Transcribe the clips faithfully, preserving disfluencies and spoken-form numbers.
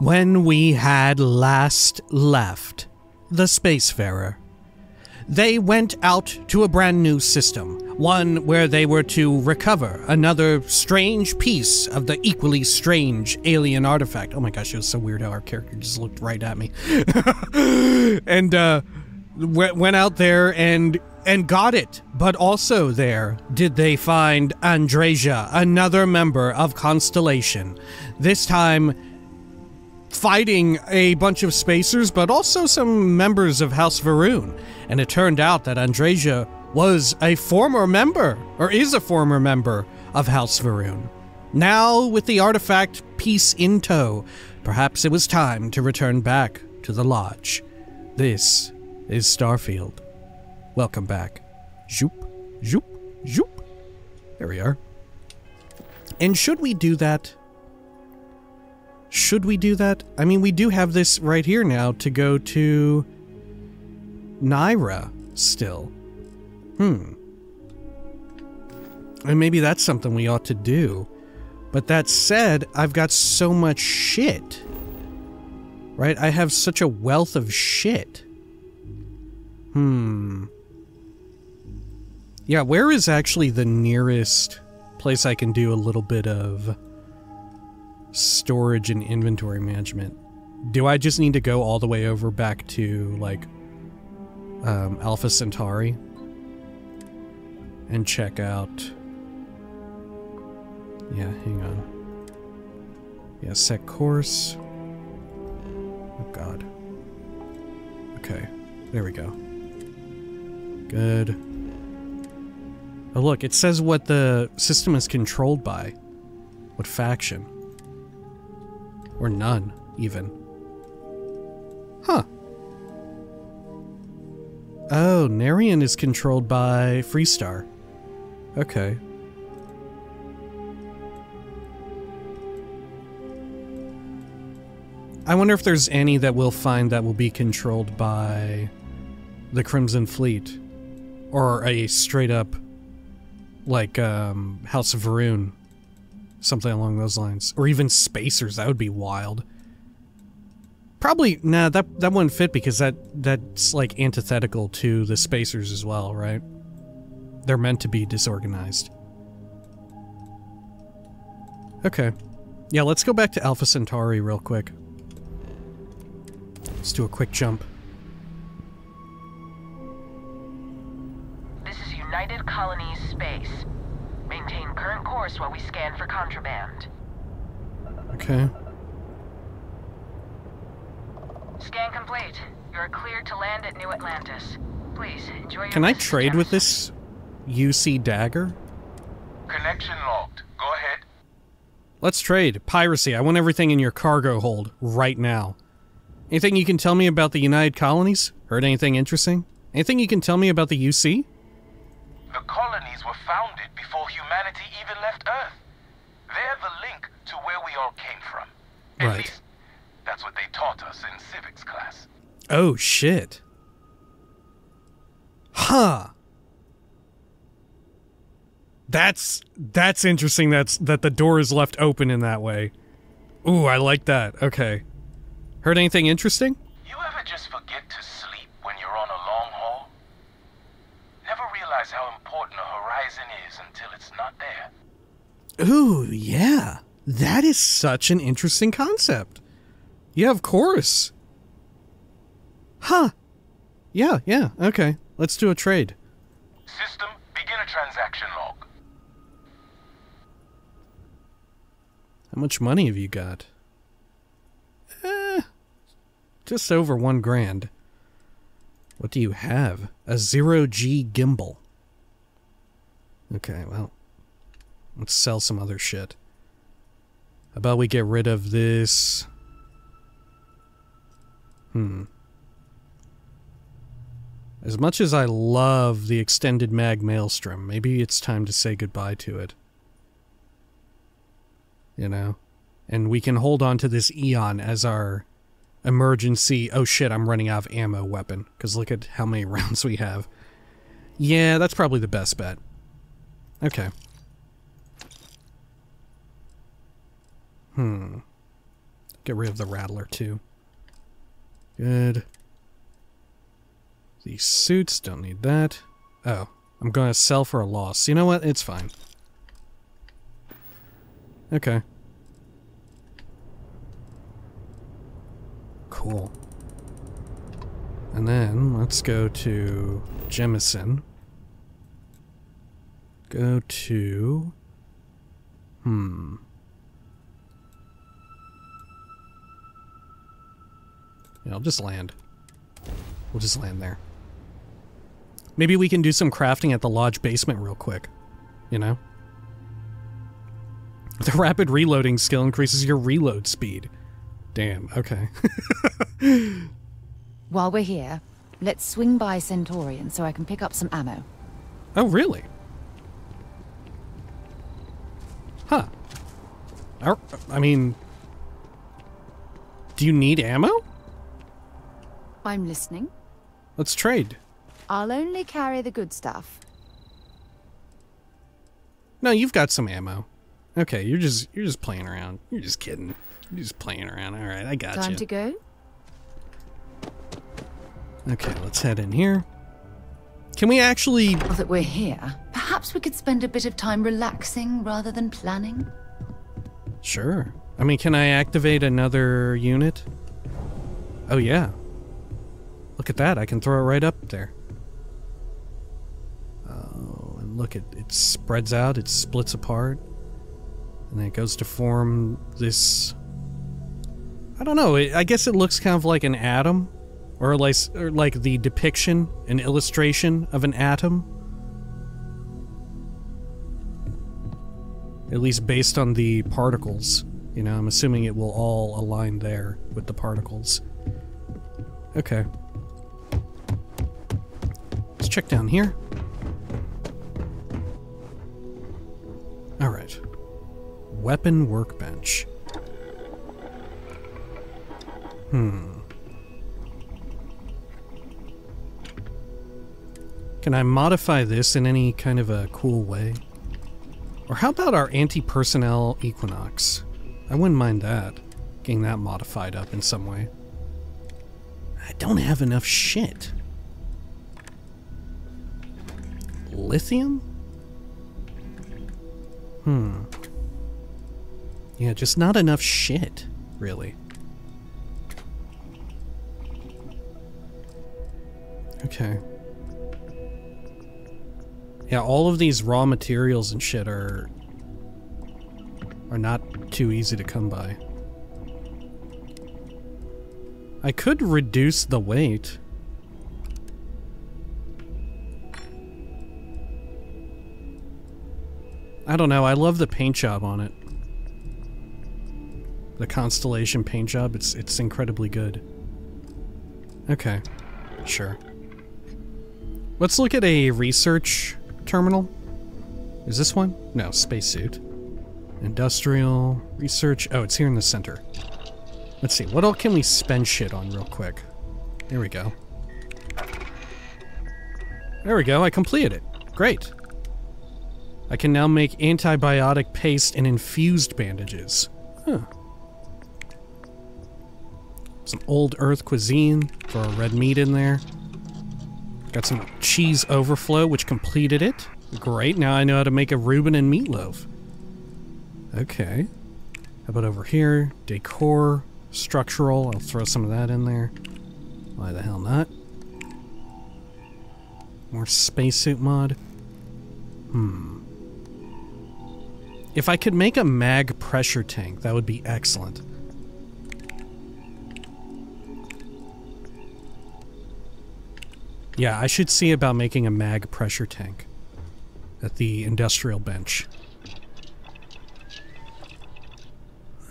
When we had last left the Spacefarer, they went out to a brand new system, one where they were to recover another strange piece of the equally strange alien artifact. Oh my gosh, it was so weird how our character just looked right at me. And uh, went out there and and got it. But also there did they find Andresia, another member of Constellation, this time fighting a bunch of spacers, but also some members of House Va'ruun. And it turned out that Andresia was a former member, or is a former member, of House Va'ruun. Now, with the artifact piece in tow, perhaps it was time to return back to the Lodge. This is Starfield. Welcome back. Zoop, zoop, zoop. There we are. And should we do that? Should we do that? I mean, we do have this right here now to go to Niira still. Hmm. And maybe that's something we ought to do. But that said, I've got so much shit. Right? I have such a wealth of shit. Hmm. Yeah, where is actually the nearest place I can do a little bit of storage and inventory management? Do I just need to go all the way over back to, like, um, Alpha Centauri? And check out... Yeah, hang on. Yeah, set course. Oh, God. Okay. There we go. Good. Oh, look. It says what the system is controlled by. What faction. Or none, even. Huh. Oh, Narion is controlled by Freestar. Okay. I wonder if there's any that we'll find that will be controlled by the Crimson Fleet. Or a straight up, like, um, House Va'ruun. Something along those lines. Or even Spacers, that would be wild. Probably, nah, that, that wouldn't fit because that that's like antithetical to the Spacers as well, right? They're meant to be disorganized. Okay. Yeah, let's go back to Alpha Centauri real quick. Let's do a quick jump. This is United Colonies space. Maintain current course while we scan for contraband. Okay. Scan complete. You are cleared to land at New Atlantis. Please enjoy your... Can I trade with this U C dagger? Connection logged. Go ahead. Let's trade. Piracy. I want everything in your cargo hold right now. Anything you can tell me about the United Colonies? Heard anything interesting? Anything you can tell me about the U C? The colonies were founded before humanity even left Earth. They're the link to where we all came from. At right. least, that's what they taught us in civics class. Oh, shit. Huh. That's, that's interesting that's, that the door is left open in that way. Ooh, I like that. Okay. Heard anything interesting? You ever just forget to sleep when you're on a long haul? Never realize how important a horizon is until it's not there. Ooh, yeah. That is such an interesting concept. Yeah, of course. Huh. Yeah, yeah, okay. Let's do a trade. System, begin a transaction log. How much money have you got? Eh, just over one grand. What do you have? A zero G gimbal. Okay, well, let's sell some other shit. How about we get rid of this? Hmm. As much as I love the extended mag maelstrom, maybe it's time to say goodbye to it. You know? And we can hold on to this Eon as our emergency, oh shit, I'm running out of ammo weapon. Because look at how many rounds we have. Yeah, that's probably the best bet. Okay. Hmm. Get rid of the Rattler, too. Good. These suits, don't need that. Oh, I'm going to sell for a loss. You know what? It's fine. Okay. Cool. And then, let's go to Jemison. Go to... Hmm... Yeah, I'll just land. We'll just land there. Maybe we can do some crafting at the lodge basement real quick. You know? The rapid reloading skill increases your reload speed. Damn, okay. While we're here, let's swing by Centaurian so I can pick up some ammo. Oh, really? Huh. I mean... Do you need ammo? I'm listening. Let's trade. I'll only carry the good stuff. No, you've got some ammo. Okay, you're just you're just playing around. You're just kidding. You're just playing around. All right, I got you. Time to go. Okay, let's head in here. Can we actually? Now that we're here, perhaps we could spend a bit of time relaxing rather than planning. Sure. I mean, can I activate another unit? Oh yeah. Look at that, I can throw it right up there. Oh, and look, it, it spreads out, it splits apart. And then it goes to form this... I don't know, it, I guess it looks kind of like an atom. Or like, or like the depiction, an illustration of an atom. At least based on the particles. You know, I'm assuming it will all align there with the particles. Okay. Let's check down here. All right. Weapon workbench. Hmm. Can I modify this in any kind of a cool way? Or how about our anti-personnel Equinox? I wouldn't mind that. Getting that modified up in some way. I don't have enough shit. Lithium? Hmm. Yeah, just not enough shit, really. Okay. Yeah, all of these raw materials and shit are... are not too easy to come by. I could reduce the weight. I don't know, I love the paint job on it. The Constellation paint job, it's it's incredibly good. Okay, sure. Let's look at a research terminal. Is this one? No, spacesuit. Industrial, research, oh, it's here in the center. Let's see, what all can we spend shit on real quick? There we go. There we go, I completed it. Great. I can now make antibiotic paste and infused bandages. Huh. Some old earth cuisine, throw a red meat in there. Got some cheese overflow, which completed it. Great, now I know how to make a Reuben and meatloaf. Okay. How about over here? Decor, structural, I'll throw some of that in there. Why the hell not? More spacesuit mod. Hmm. If I could make a mag pressure tank, that would be excellent. Yeah, I should see about making a mag pressure tank at the industrial bench.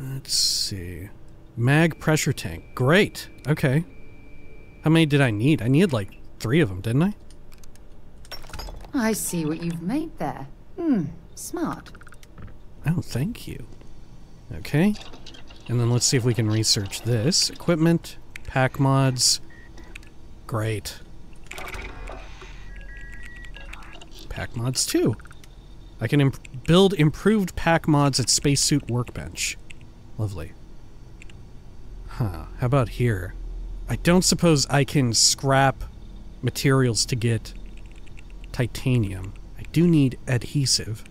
Let's see. Mag pressure tank. Great. Okay. How many did I need? I needed like three of them, didn't I? I see what you've made there. Hmm. Smart. Oh, thank you. Okay. And then let's see if we can research this. Equipment. Pack mods. Great. Pack mods too. I can imp- build improved pack mods at Spacesuit Workbench. Lovely. Huh, how about here? I don't suppose I can scrap materials to get titanium. I do need adhesive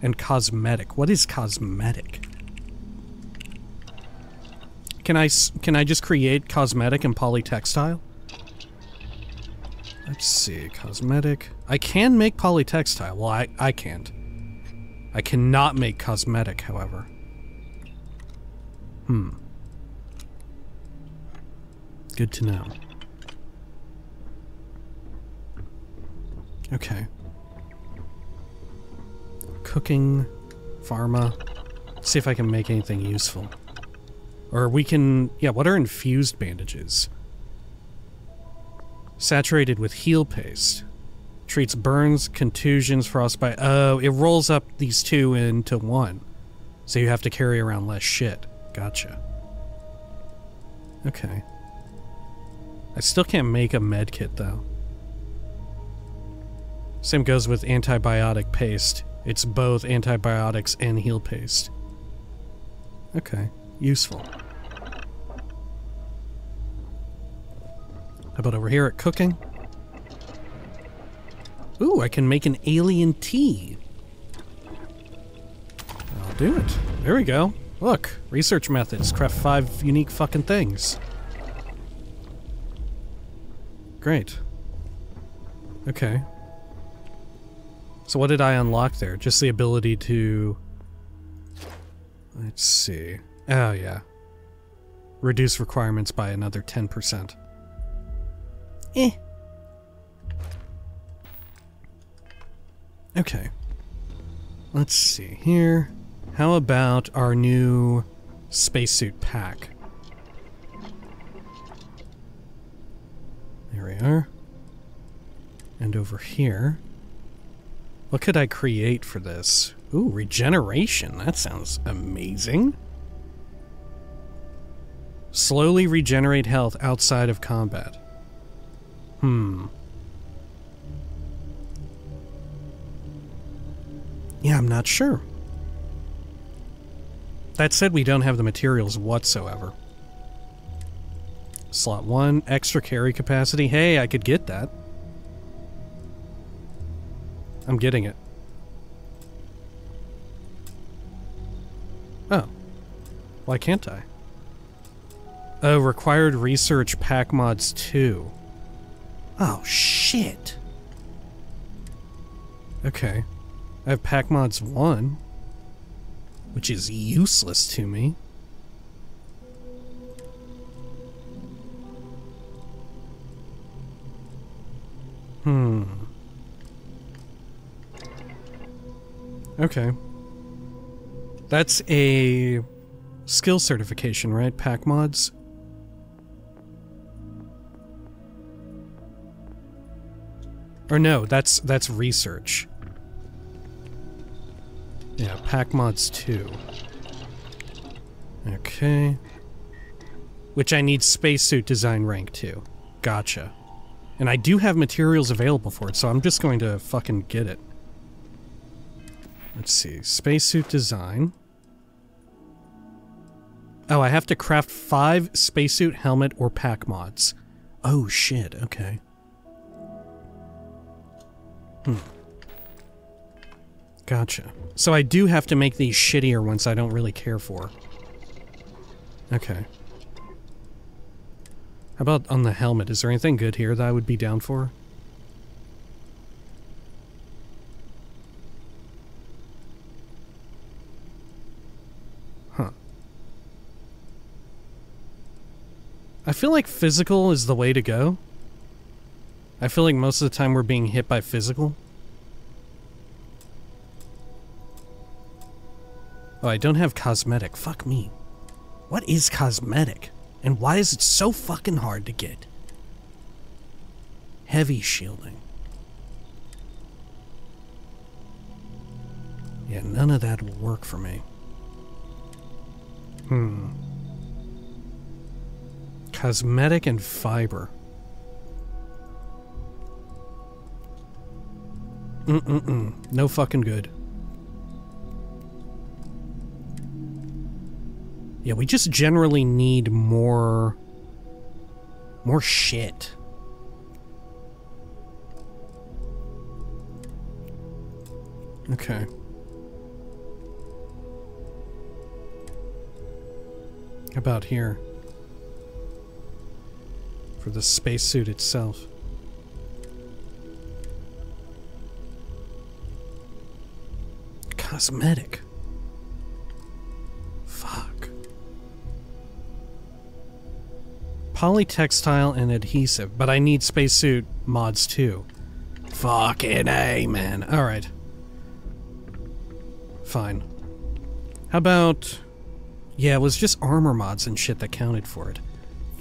and cosmetic. What is cosmetic? Can I, can I just create cosmetic and polytextile? Let's see, cosmetic. I can make polytextile. Well, I, I can't. I cannot make cosmetic, however. Hmm. Good to know. Okay. Cooking, pharma. Let's see if I can make anything useful. Or we can... Yeah, what are infused bandages? Saturated with heal paste. Treats burns, contusions, frostbite. Oh, it rolls up these two into one. So you have to carry around less shit. Gotcha. Okay. I still can't make a med kit, though. Same goes with antibiotic paste. It's both antibiotics and heal paste. Okay. Useful. How about over here at cooking? Ooh, I can make an alien tea. I'll do it. There we go. Look, research methods. Craft five unique fucking things. Great. Okay. So what did I unlock there? Just the ability to... Let's see. Oh, yeah. Reduce requirements by another ten percent. Eh. Okay. Let's see here. How about our new spacesuit pack? There we are. And over here. What could I create for this? Ooh, regeneration. That sounds amazing. Slowly regenerate health outside of combat. Hmm. Yeah, I'm not sure. That said, we don't have the materials whatsoever. Slot one, extra carry capacity. Hey, I could get that. I'm getting it. Oh. Why can't I? Oh, required research pack mods too. Oh, shit. Okay. I have pack mods one, which is useless to me. Hmm. Okay. That's a skill certification, right? Pack mods? Or no, that's that's research. Yeah, pack mods two. Okay. Which I need spacesuit design rank two. Gotcha. And I do have materials available for it, so I'm just going to fucking get it. Let's see. Spacesuit design. Oh, I have to craft five spacesuit, helmet, or pack mods. Oh, shit. Okay. Hmm. Gotcha. So I do have to make these shittier ones I don't really care for. Okay. How about on the helmet? Is there anything good here that I would be down for? Huh. I feel like physical is the way to go. I feel like most of the time we're being hit by physical. Oh, I don't have cosmetic. Fuck me. What is cosmetic? And why is it so fucking hard to get? Heavy shielding. Yeah, none of that will work for me. Hmm. Cosmetic and fiber. Mm-mm-mm. No fucking good. Yeah, we just generally need more... more shit. Okay. How about here? For the spacesuit itself. Cosmetic. Fuck. Polytextile and adhesive, but I need spacesuit mods too. Fucking A, man. Alright. Fine. How about... yeah, it was just armor mods and shit that counted for it.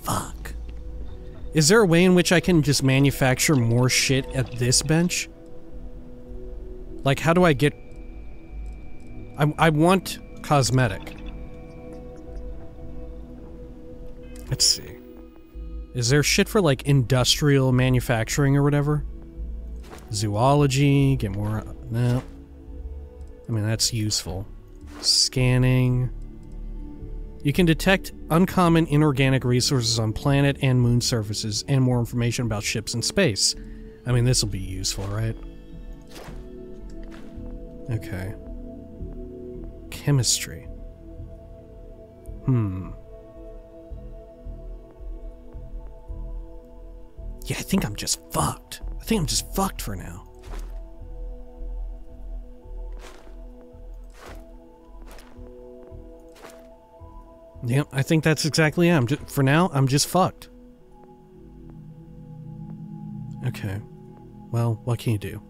Fuck. Is there a way in which I can just manufacture more shit at this bench? Like, how do I get... I, I want cosmetic. Let's see. Is there shit for, like, industrial manufacturing or whatever? Zoology, get more... no. I mean, that's useful. Scanning. You can detect uncommon inorganic resources on planet and moon surfaces, and more information about ships in space. I mean, this will be useful, right? Okay. Chemistry. Hmm. Yeah, I think I'm just fucked. I think I'm just fucked for now. Yep, I think that's exactly it. I'm just, for now, I'm just fucked. Okay. Well, what can you do?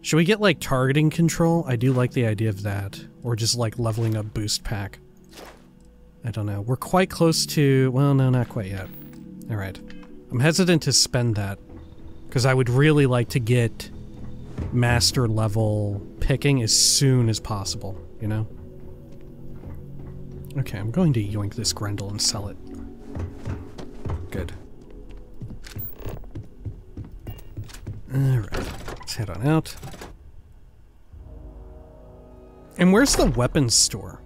Should we get, like, targeting control? I do like the idea of that. Or just, like, leveling up boost pack. I don't know. We're quite close to... well, no, not quite yet. Alright. I'm hesitant to spend that. Because I would really like to get master level picking as soon as possible, you know? Okay, I'm going to yoink this Grendel and sell it. Good. Alright, let's head on out. And where's the weapons store?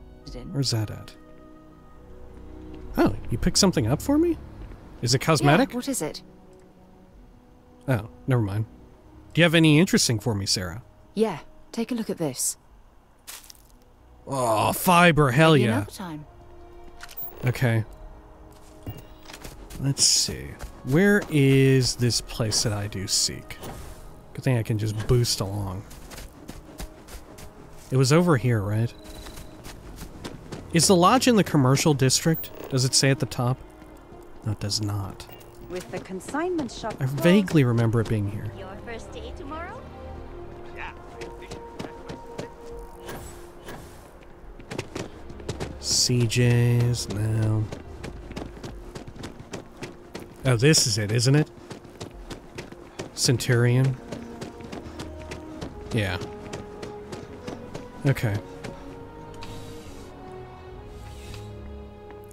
Where's that at? Oh, you picked something up for me? Is it cosmetic? Yeah, what is it? Oh, never mind. Do you have any interesting for me, Sarah? Yeah, take a look at this. Oh, fiber, hell yeah. Time. Okay. Let's see. Where is this place that I do seek? Good thing I can just boost along. It was over here, right? Is the lodge in the commercial district? Does it say at the top? No, it does not. With the consignment shop I vaguely remember it being here. Your first day tomorrow? C Js, no. Oh, this is it, isn't it? Centaurian. Yeah. Okay.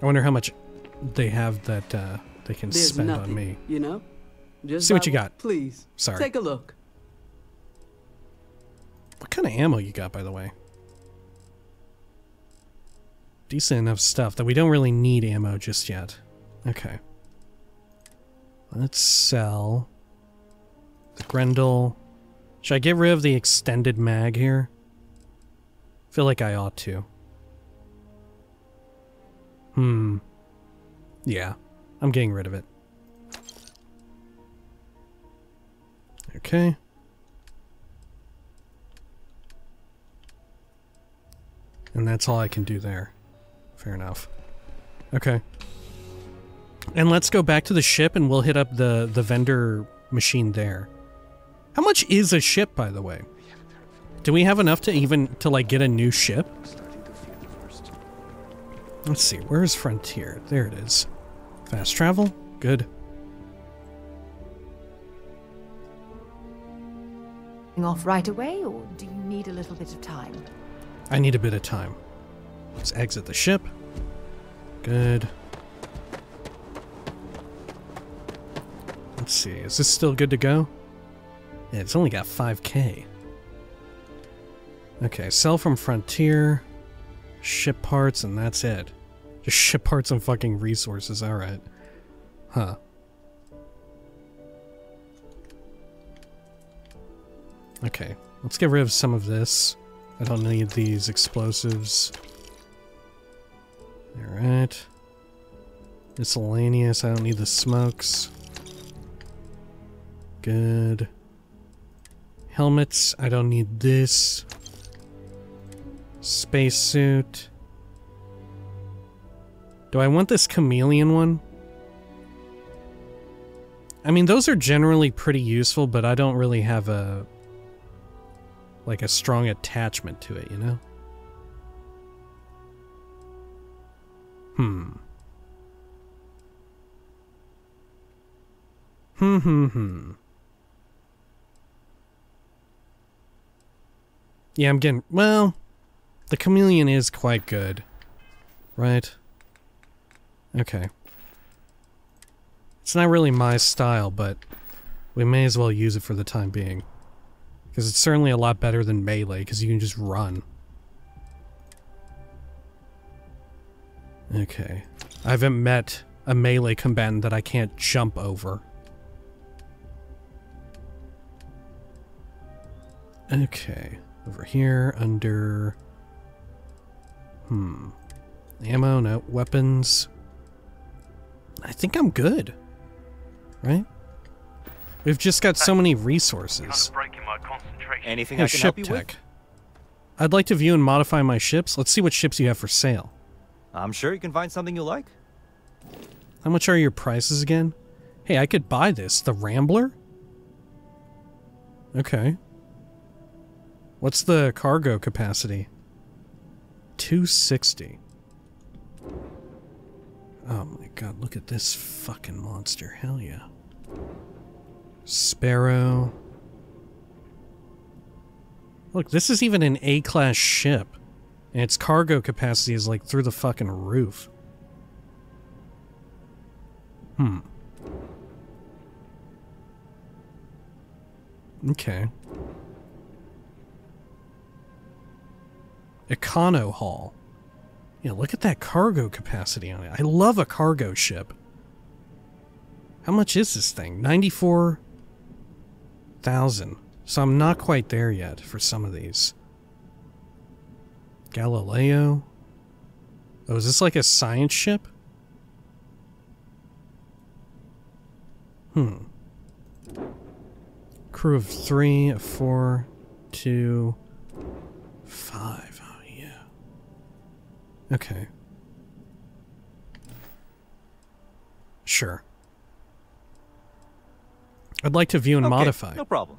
I wonder how much they have that uh, they can There's spend nothing, on me. You know? Just see what you got. Please. Sorry. Take a look. What kind of ammo you got, by the way? Decent enough stuff that we don't really need ammo just yet. Okay. Let's sell the Grendel. Should I get rid of the extended mag here? I feel like I ought to. Hmm. Yeah. I'm getting rid of it. Okay. And that's all I can do there. Fair enough. Okay. And let's go back to the ship and we'll hit up the, the vendor machine there. How much is a ship, by the way? Do we have enough to even, to like get a new ship? Let's see, where's Frontier? There it is. Fast travel? Good. Off right away, or do you need a little bit of time? I need a bit of time. Let's exit the ship. Good. Let's see, is this still good to go? Yeah, it's only got five K. Okay, sell from Frontier. ship parts, and that's it. Just ship parts and fucking resources, alright. Huh. Okay, let's get rid of some of this. I don't need these explosives. Alright. Miscellaneous, I don't need the smokes. Good. Helmets, I don't need this. Spacesuit. Do I want this chameleon one? I mean, those are generally pretty useful, but I don't really have a... like a strong attachment to it, you know? Hmm. Hmm, hmm, hmm. Yeah, I'm getting... well, the chameleon is quite good. Right? Okay. It's not really my style, but we may as well use it for the time being. Because it's certainly a lot better than melee, because you can just run. Okay. I haven't met a melee combatant that I can't jump over. Okay. Over here, under... Hmm. Ammo, no. Weapons. I think I'm good. Right? We've just got so many resources. Anything I can help you with? I'd like to view and modify my ships. Let's see what ships you have for sale. I'm sure you can find something you like. How much are your prices again? Hey, I could buy this. The Rambler? Okay. What's the cargo capacity? two sixty. Oh my god, look at this fucking monster. Hell yeah. Sparrow. Look, this is even an A-class ship. And its cargo capacity is like through the fucking roof. Hmm. Okay. Econo Hall. Yeah, look at that cargo capacity on it. I love a cargo ship. How much is this thing? ninety-four thousand. So I'm not quite there yet for some of these. Galileo. Oh, is this like a science ship? Hmm. Crew of three, of four, two, five. Oh, yeah. Okay. Sure. I'd like to view and okay, modify. No problem.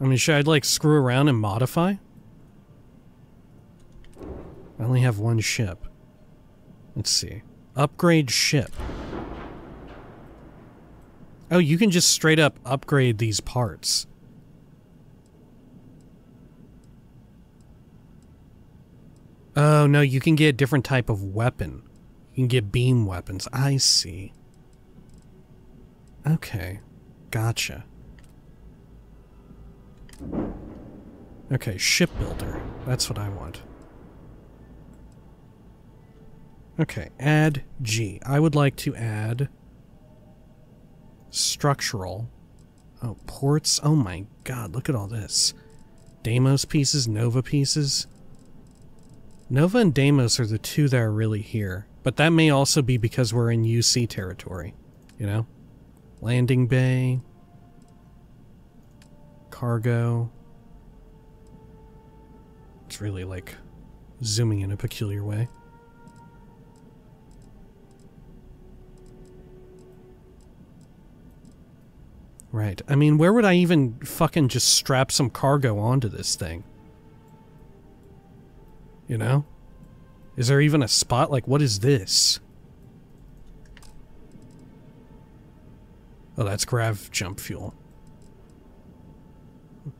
I mean, should I, like, screw around and modify? I only have one ship. Let's see. Upgrade ship. Oh, you can just straight up upgrade these parts. Oh, no, you can get a different type of weapon. You can get beam weapons. I see. Okay. Gotcha. Okay, shipbuilder. That's what I want. Okay, add G. I would like to add structural. Oh, ports. Oh my god, look at all this. Deimos pieces, Nova pieces. Nova and Deimos are the two that are really here. But that may also be because we're in U C territory. You know? Landing bay. Cargo. It's really, like, zooming in a peculiar way. Right. I mean, where would I even fucking just strap some cargo onto this thing? You know? Is there even a spot? Like, what is this? Oh, that's grav jump fuel.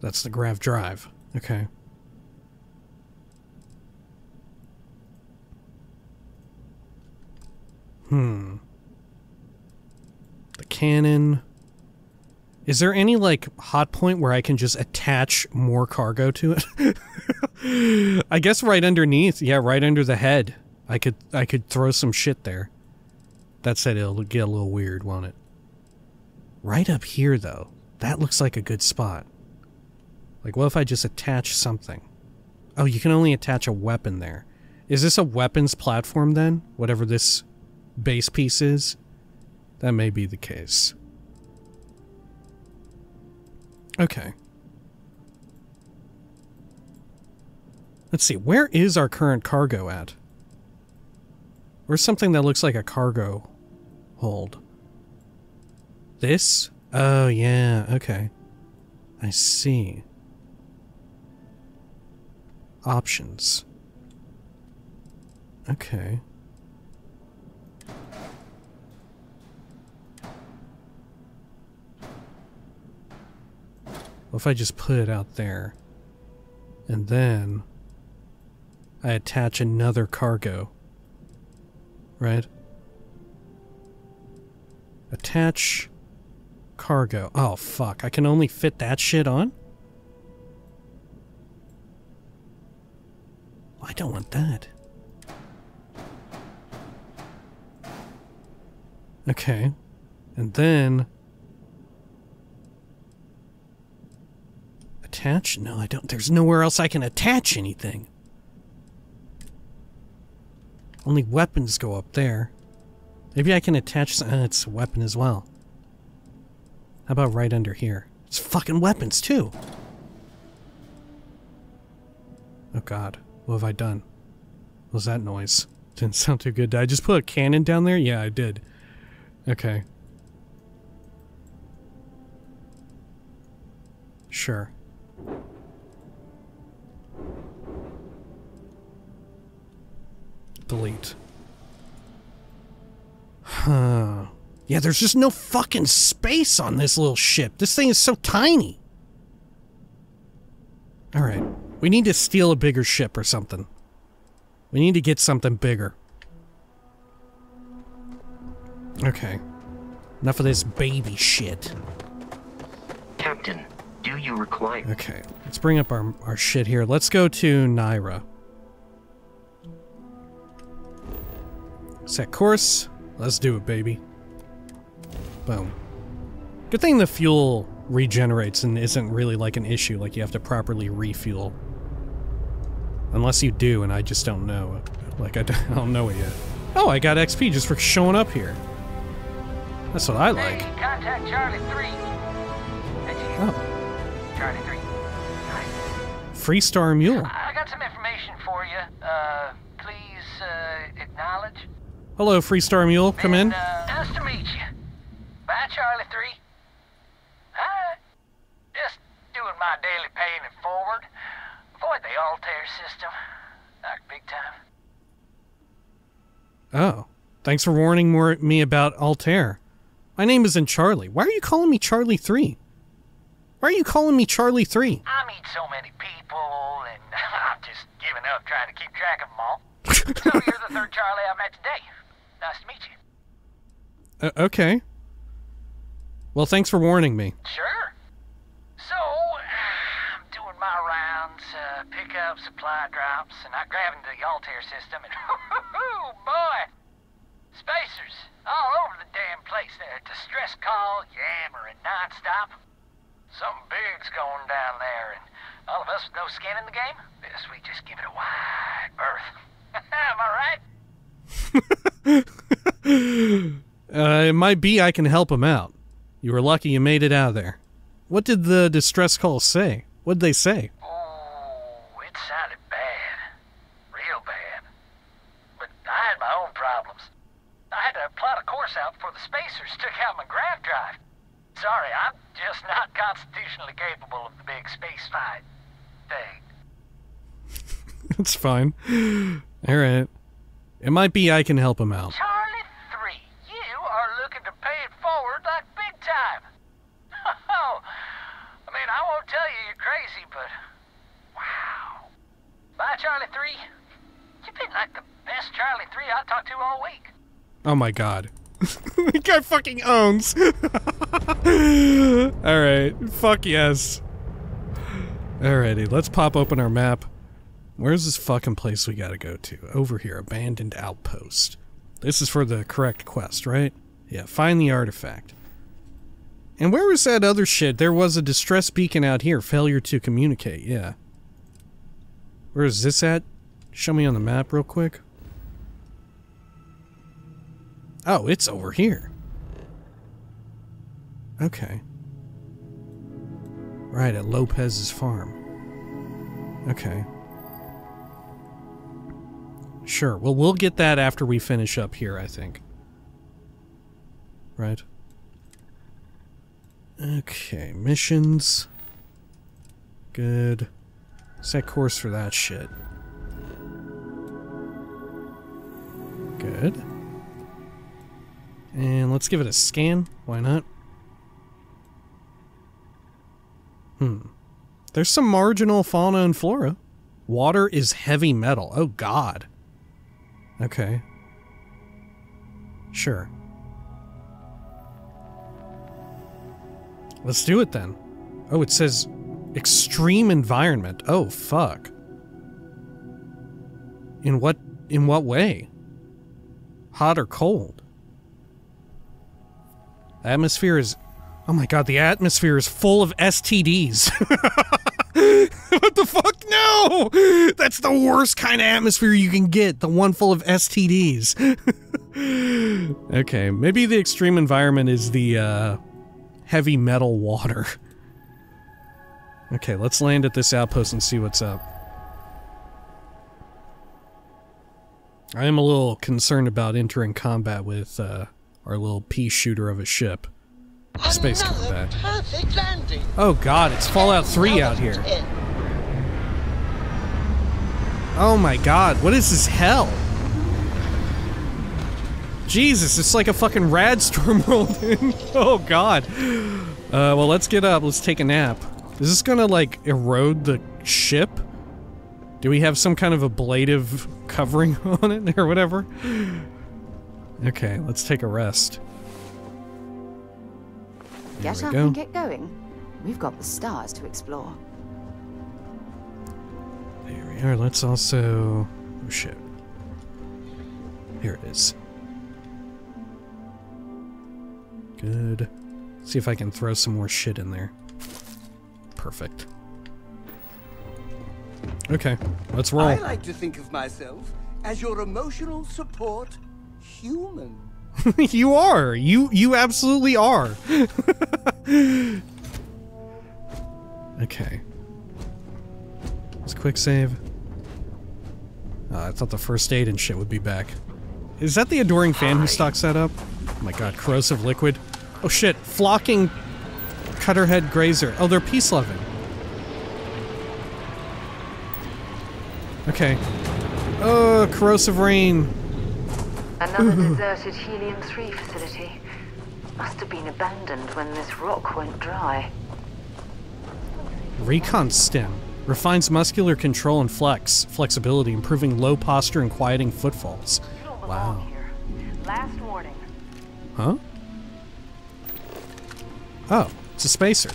That's the grav drive. Okay. Hmm. The cannon. Is there any, like, hot point where I can just attach more cargo to it? I guess right underneath, yeah, right under the head. I could I could throw some shit there. That said, it'll get a little weird, won't it? Right up here, though, that looks like a good spot. Like, what if I just attach something? Oh, you can only attach a weapon there. Is this a weapons platform, then? Whatever this base piece is? That may be the case. Okay. Let's see, where is our current cargo at? Where's something that looks like a cargo hold? This? Oh, yeah, okay. I see. Options. Okay. Well, if I just put it out there, and then I attach another cargo, right? Attach cargo. Oh, fuck. I can only fit that shit on? I don't want that. Okay. And then... attach? No, I don't. There's nowhere else I can attach anything. Only weapons go up there. Maybe I can attach some... Uh, it's a weapon as well. How about right under here? It's fucking weapons, too! Oh, God. What have I done? What was that noise? Didn't sound too good. Did I just put a cannon down there? Yeah, I did. Okay. Sure. Delete. Huh. Yeah, there's just no fucking space on this little ship. This thing is so tiny. Alright. We need to steal a bigger ship or something. We need to get something bigger. Okay. Enough of this baby shit. Captain, do you require... Okay, let's bring up our, our shit here. Let's go to Niira. Set course. Let's do it, baby. Boom. Good thing the fuel regenerates and isn't really like an issue, like you have to properly refuel. Unless you do, and I just don't know. Like, I don't know it yet. Oh, I got X P just for showing up here. That's what I like. Hey, contact Charlie three. Oh. Charlie three. Hi. Free Star Mule. I got some information for you. Uh, please, uh, acknowledge. Hello, Free Star Mule. Come Been, in. Uh, nice to meet you. Bye, Charlie three. Hi. Just doing my daily paying it forward. Avoid the Altair system. Not big time. Oh. Thanks for warning more me about Altair. My name isn't Charlie. Why are you calling me Charlie three? Why are you calling me Charlie three? I meet so many people, and I'm just giving up trying to keep track of them all. So you're the third Charlie I met today. Nice to meet you. Uh, okay. Well, thanks for warning me. Sure. So, uh, I'm doing my rounds, uh, pick up supply drops, and I grab into the Altair system, and hoo-hoo-hoo, boy! Spacers all over the damn place. There, distress call, yammering nonstop. Something big's going down there, and all of us with no skin in the game? This we just give it a wide berth. Am I right? uh, it might be I can help him out. You were lucky you made it out of there. What did the distress call say? What'd they say? Oh, it sounded bad. Real bad. But I had my own problems. I had to plot a course out before the spacers took out my grav drive. Sorry, I'm just not constitutionally capable of the big space fight thing. It's fine. Alright. It might be I can help him out. Charlie three, you are looking to pay it forward like big time. Oh, I mean, I won't tell you you're crazy, but wow. Bye, Charlie three. You've been like the best Charlie three I talked to all week. Oh my god. The guy fucking owns. Alright, fuck yes. Alrighty, let's pop open our map. Where's this fucking place we gotta go to? Over here, abandoned outpost. This is for the correct quest, right? Yeah, find the artifact. And where was that other shit? There was a distress beacon out here. Failure to communicate, yeah. Where is this at? Show me on the map real quick. Oh, it's over here. Okay. Right, at Lopez's farm. Okay. Sure, well, we'll get that after we finish up here, I think. Right? Okay, missions. Good. Set course for that shit. Good. And let's give it a scan. Why not? Hmm. There's some marginal fauna and flora. Water is heavy metal. Oh, God. Okay. Sure. Let's do it then. Oh, it says extreme environment. Oh, fuck. In what in what way? Hot or cold? The atmosphere is... Oh my god, the atmosphere is full of S T Ds. What the fuck? No! That's the worst kind of atmosphere you can get. The one full of S T Ds. Okay, maybe the extreme environment is the uh, heavy metal water. Okay, let's land at this outpost and see what's up. I am a little concerned about entering combat with uh, our little pea shooter of a ship. Space combat. Oh god, it's Fallout three out here. Oh my god, what is this hell? Jesus, it's like a fucking rad storm rolled in. Oh god. Uh, well, let's get up, let's take a nap. Is this gonna, like, erode the ship? Do we have some kind of ablative covering on it or whatever? Okay, let's take a rest. Get up and get going. We've got the stars to explore. There we are. Let's also... Oh, shit. Here it is. Good. See if I can throw some more shit in there. Perfect. Okay, let's roll. I like to think of myself as your emotional support human. You are. You you absolutely are. Okay. Let's quick save. Oh, I thought the first aid and shit would be back. Is that the adoring fan who stocks that up? Oh my god, corrosive liquid. Oh shit, flocking cutterhead grazer. Oh, they're peace loving. Okay. Oh, corrosive rain. Another deserted Helium three facility. Must have been abandoned when this rock went dry. Recon stem. Refines muscular control and flex. Flexibility, improving low posture and quieting footfalls. You don't belong wow. Here. Last warning. Huh? Oh, it's a spacer.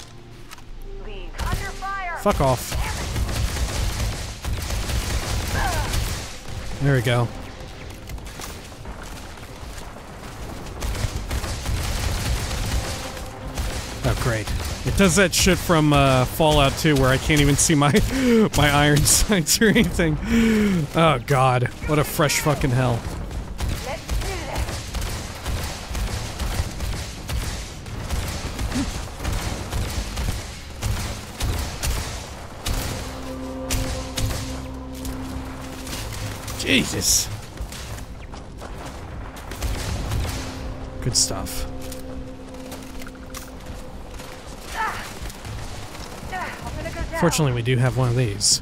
Leave. Under fire. Fuck off. There we go. Oh, great. It does that shit from uh, Fallout two where I can't even see my my iron sights or anything. Oh, God. What a fresh fucking hell. Let's do that. Jesus. Good stuff. Fortunately, we do have one of these.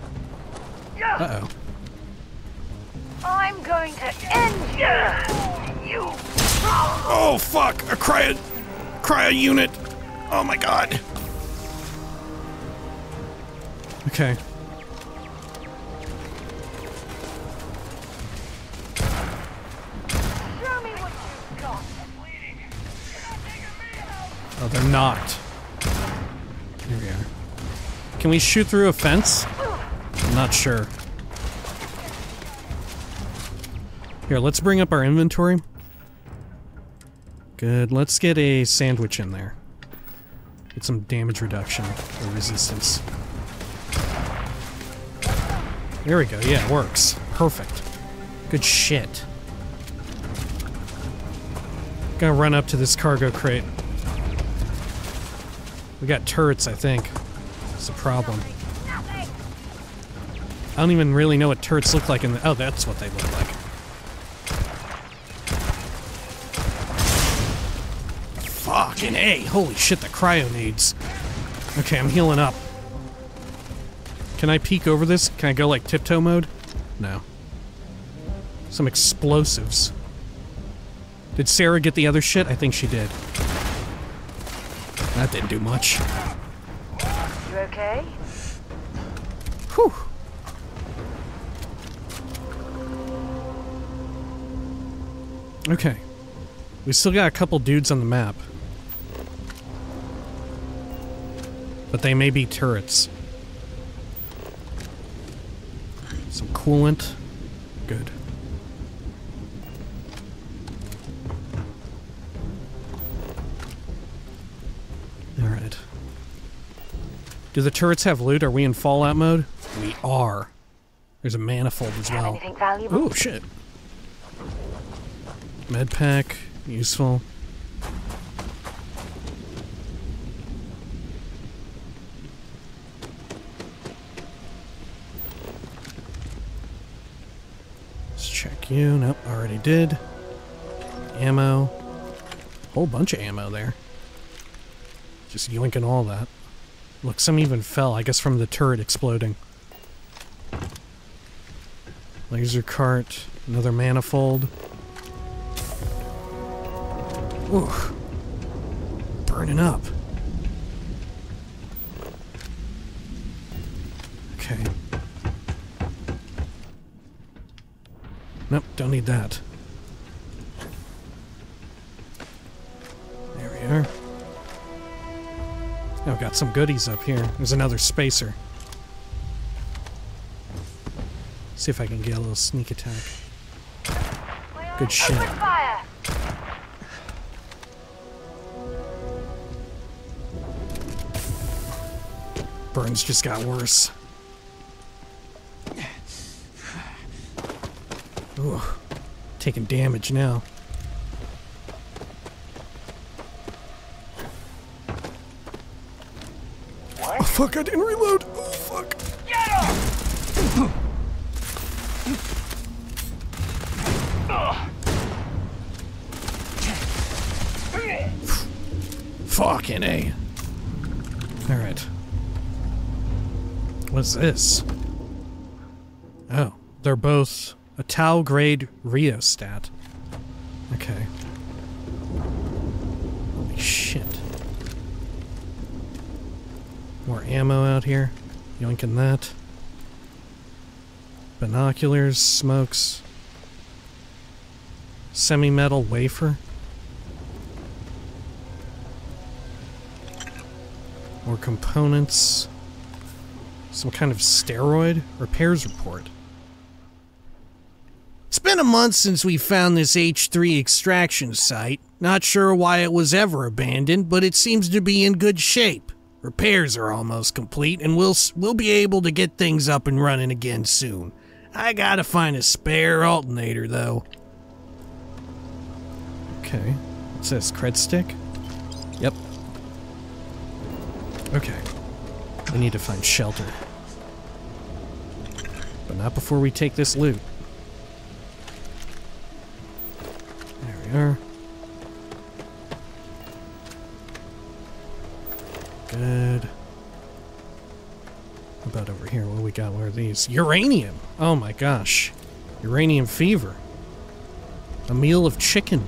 Uh-oh. I'm going to end you. You. Oh fuck! A cryo, cryo unit. Oh my god. Okay. Show me what you've got. Oh, they're knocked. Here we are. Can we shoot through a fence? I'm not sure. Here, let's bring up our inventory. Good, let's get a sandwich in there. Get some damage reduction or resistance. There we go, yeah, it works. Perfect. Good shit. Gonna run up to this cargo crate. We got turrets, I think. It's a problem. I don't even really know what turrets look like in the... Oh, that's what they look like. Fucking A! Holy shit, the cryo needs. Okay, I'm healing up. Can I peek over this? Can I go, like, tiptoe mode? No. Some explosives. Did Sarah get the other shit? I think she did. That didn't do much. You okay? Whew. Okay. We still got a couple dudes on the map. But they may be turrets. Some coolant. Good. Alright. Do the turrets have loot? Are we in Fallout mode? We are. There's a manifold as well. Oh shit. Med pack. Useful. Let's check you. Nope, already did. Ammo. Whole bunch of ammo there. Just yoinking all that. Look, some even fell, I guess from the turret exploding. Laser cart. Another manifold. Ooh, burning up. Okay. Nope, don't need that. There we are. Oh, got some goodies up here. There's another spacer. See if I can get a little sneak attack. Good shit. Burns just got worse. Ooh, taking damage now. What? Oh fuck, I didn't reload! Oh fuck! Get him! Fucking A. Alright. What's this? Oh, they're both a Tau grade rheostat. Okay. Holy shit. More ammo out here. Yoinking that. Binoculars, smokes. Semi-metal wafer. More components. Some kind of steroid? Repairs report. It's been a month since we found this H three extraction site. Not sure why it was ever abandoned, but it seems to be in good shape. Repairs are almost complete, and we'll we'll be able to get things up and running again soon. I gotta find a spare alternator, though. Okay. What's this? Cred stick? Yep. Okay. We need to find shelter. But not before we take this loot. There we are. Good. How about over here? What do we got? What are these? Uranium! Oh my gosh. Uranium fever. A meal of chicken.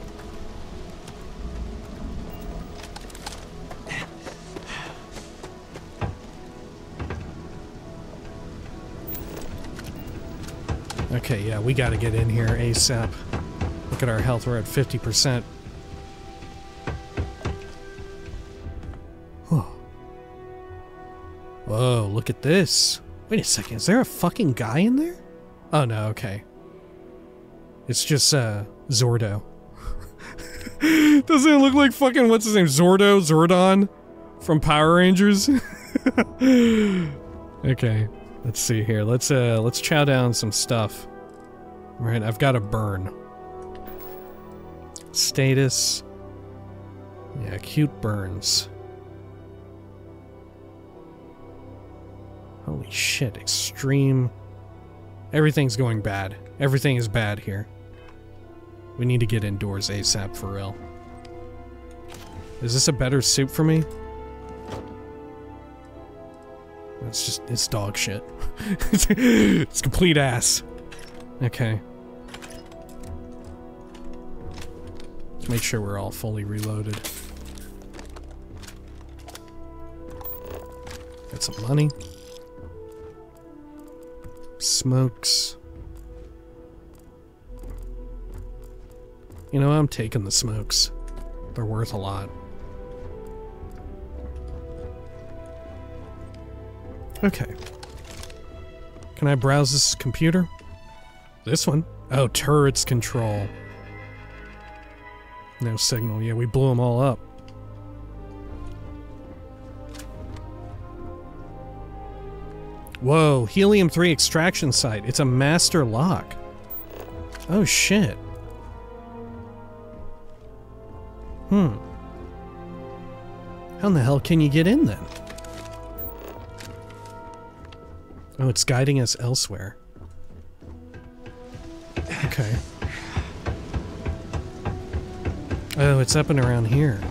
Okay, yeah, we gotta get in here ASAP. Look at our health, we're at fifty percent. Whoa. Whoa, look at this. Wait a second, is there a fucking guy in there? Oh no, okay. It's just, uh, Zordo. Doesn't it look like fucking, what's his name, Zordo, Zordon? From Power Rangers? Okay, let's see here. Let's, uh, let's chow down some stuff. Alright, I've got a burn. Status. Yeah, acute burns. Holy shit, extreme. Everything's going bad. Everything is bad here. We need to get indoors ASAP for real. Is this a better suit for me? That's just, it's dog shit. It's complete ass. Okay. Let's make sure we're all fully reloaded. Got some money. Smokes. You know, I'm taking the smokes. They're worth a lot. Okay. Can I browse this computer? This one? Oh, turrets control. No signal. Yeah, we blew them all up. Whoa, Helium three extraction site. It's a master lock. Oh, shit. Hmm. How in the hell can you get in then? Oh, it's guiding us elsewhere. Okay. Oh, it's up and around here.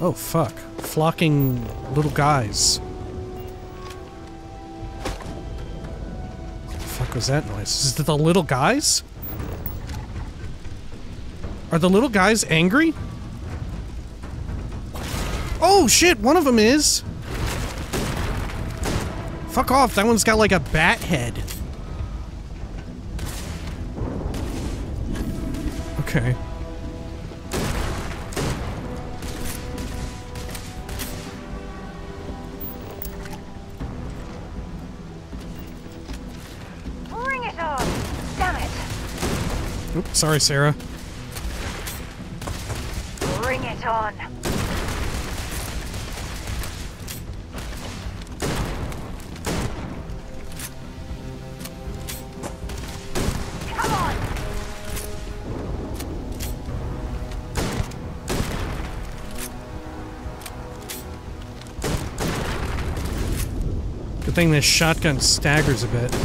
Oh, fuck. Flocking little guys. Was that noise? Is it the little guys? Are the little guys angry? Oh shit, one of them is! Fuck off, that one's got like a bat head. Okay. Sorry, Sarah. Bring it on. Come on. Good thing this shotgun staggers a bit.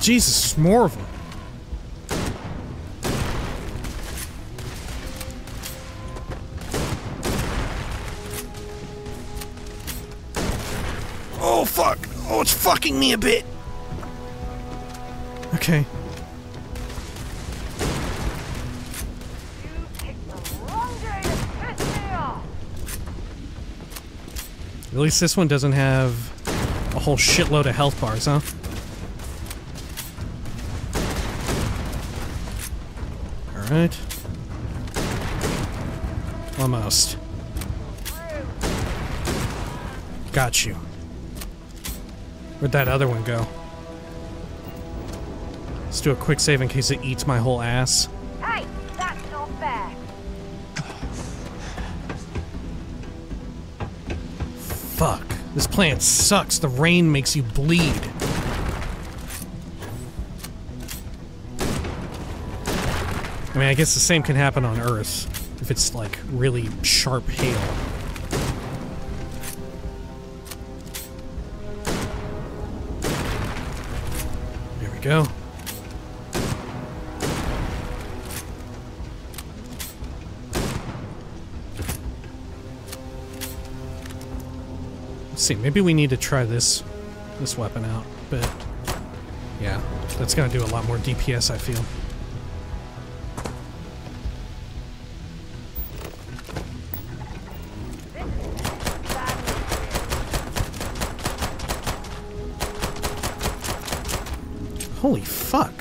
Jesus, more of them. Oh, fuck. Oh, it's fucking me a bit. Okay. You picked the wrong day to piss me off. At least this one doesn't have a whole shitload of health bars, huh? Right. Almost. Got you. Where'd that other one go? Let's do a quick save in case it eats my whole ass. Hey, that's not fair. Fuck. This plant sucks. The rain makes you bleed. I mean, I guess the same can happen on Earth, if it's, like, really sharp hail. There we go. Let's see, maybe we need to try this, this weapon out, but yeah, that's gonna do a lot more D P S, I feel. Holy fuck.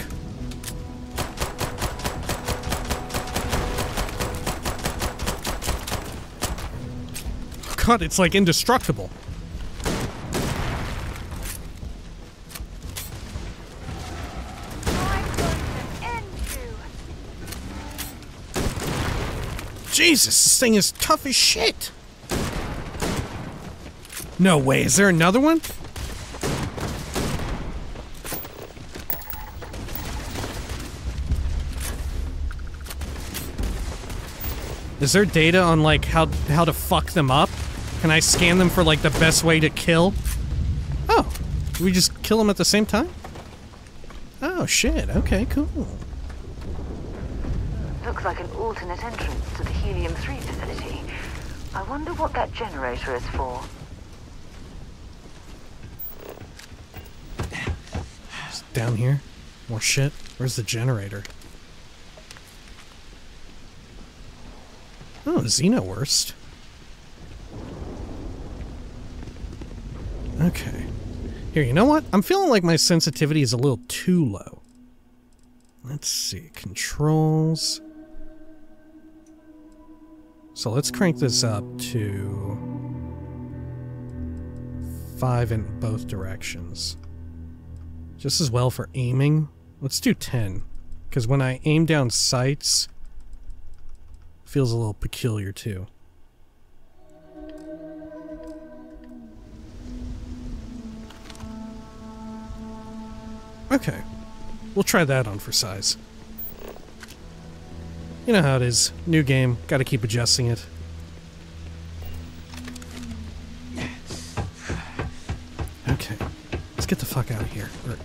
cut, it's like indestructible. Jesus, this thing is tough as shit! No way, is there another one? Is there data on, like, how, how to fuck them up? Can I scan them for, like, the best way to kill? Oh, do we just kill them at the same time? Oh, shit, okay, cool. Looks like an alternate entrance to the Helium three facility. I wonder what that generator is for. It's down here. More shit. Where's the generator? Oh, Xenoworst. Okay. Here, you know what? I'm feeling like my sensitivity is a little too low. Let's see. Controls. So let's crank this up to five in both directions. Just as well for aiming. Let's do ten, because when I aim down sights, it feels a little peculiar too. Okay, we'll try that on for size. You know how it is. New game. Gotta keep adjusting it. Okay. Let's get the fuck out of here. Or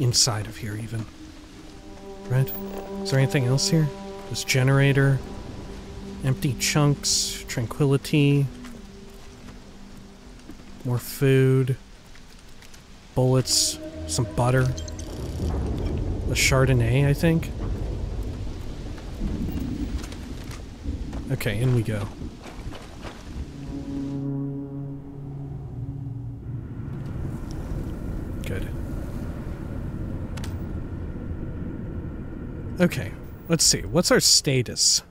inside of here, even. Right? Is there anything else here? This generator. Empty chunks. Tranquility. More food. Bullets. Some butter. The Chardonnay, I think. Okay, in we go. Good. Okay, let's see. What's our status?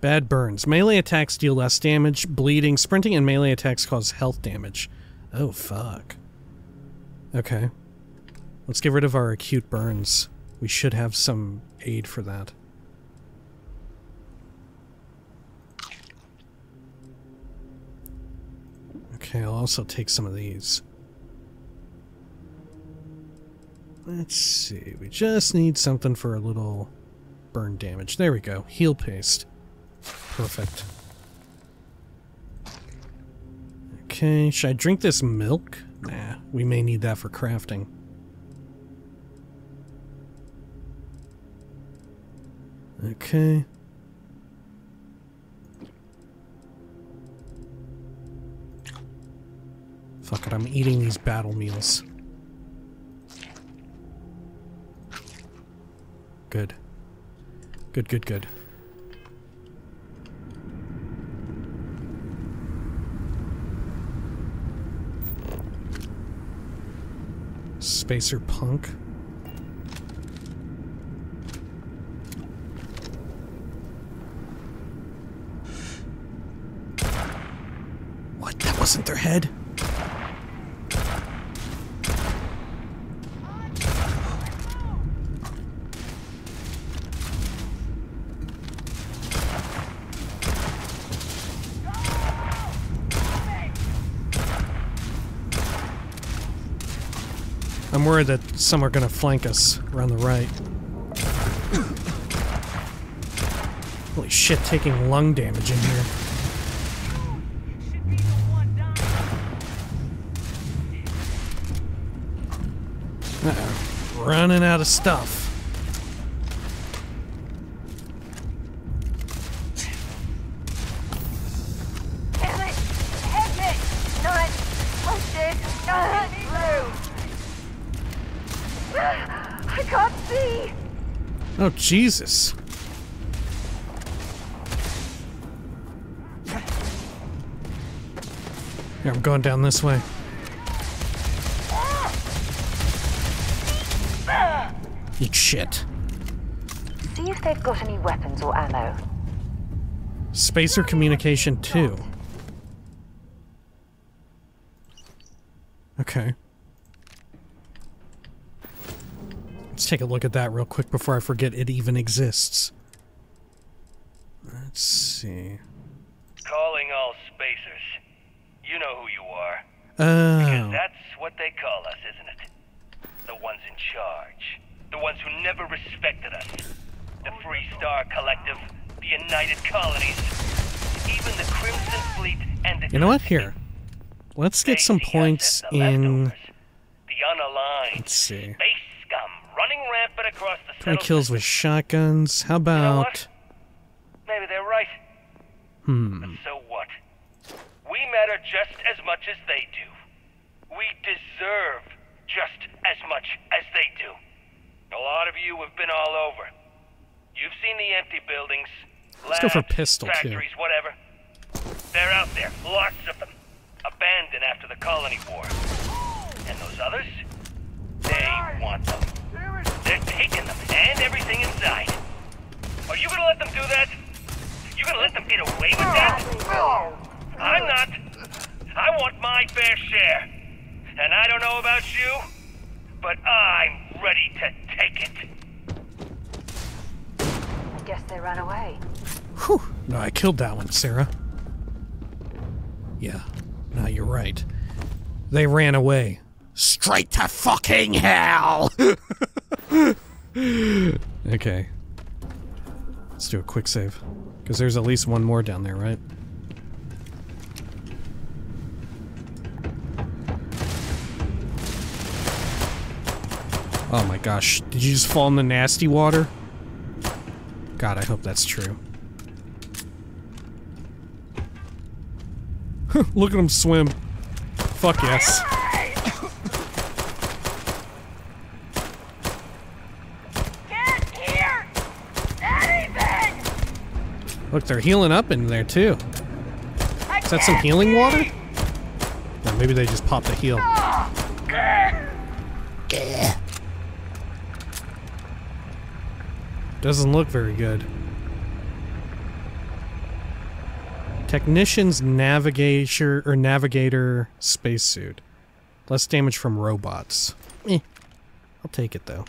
Bad burns. Melee attacks deal less damage, bleeding, sprinting, and melee attacks cause health damage. Oh, fuck. Okay. Let's get rid of our acute burns. We should have some aid for that. Okay, I'll also take some of these. Let's see, we just need something for a little burn damage. There we go, heal paste. Perfect. Okay, should I drink this milk? Nah, we may need that for crafting. Okay. Fuck it, I'm eating these battle meals. Good. Good, good, good. Spacer punk. What? That wasn't their head? I'm worried that some are gonna flank us around the right. Holy shit, taking lung damage in here. Uh-oh. Running out of stuff. Oh, Jesus. Here, I'm going down this way. Eat shit. See if they've got any weapons or ammo. Spacer communication two. Okay. Let's take a look at that real quick before I forget it even exists. Let's see. Calling all spacers. You know who you are. Oh. Because that's what they call us, isn't it? The ones in charge. The ones who never respected us. The Free Star Collective, the United Colonies, even the Crimson Fleet and the... You know what? Here. Let's get some points in... The unaligned. Let's see. Space scum running rampant across the... twenty kills with shotguns. How about... You know what? Maybe they're right. Hmm. But so what? We matter just as much as they do. We deserve just as much as they do. A lot of you have been all over. You've seen the empty buildings. Let's labs, go for pistol, factories, too. Whatever. They're out there. Lots of them. Abandoned after the colony war. And those others? They want them. They're taking them and everything inside. Are you gonna let them do that? You gonna let them get away with that? I'm not. I want my fair share. And I don't know about you, but I'm ready to take it. I guess they ran away. Whew. No, I killed that one, Sarah. Yeah. No, you're right. They ran away. Straight to fucking hell! Okay. Let's do a quick save. Because there's at least one more down there, right? Oh my gosh. Did you just fall in the nasty water? God, I hope that's true. Look at him swim. Fuck yes. Get here! Anything! Look, they're healing up in there too. Is that some healing water? Or maybe they just popped a heal. Doesn't look very good. Technician's navigator or navigator spacesuit. Less damage from robots. Eh, I'll take it though.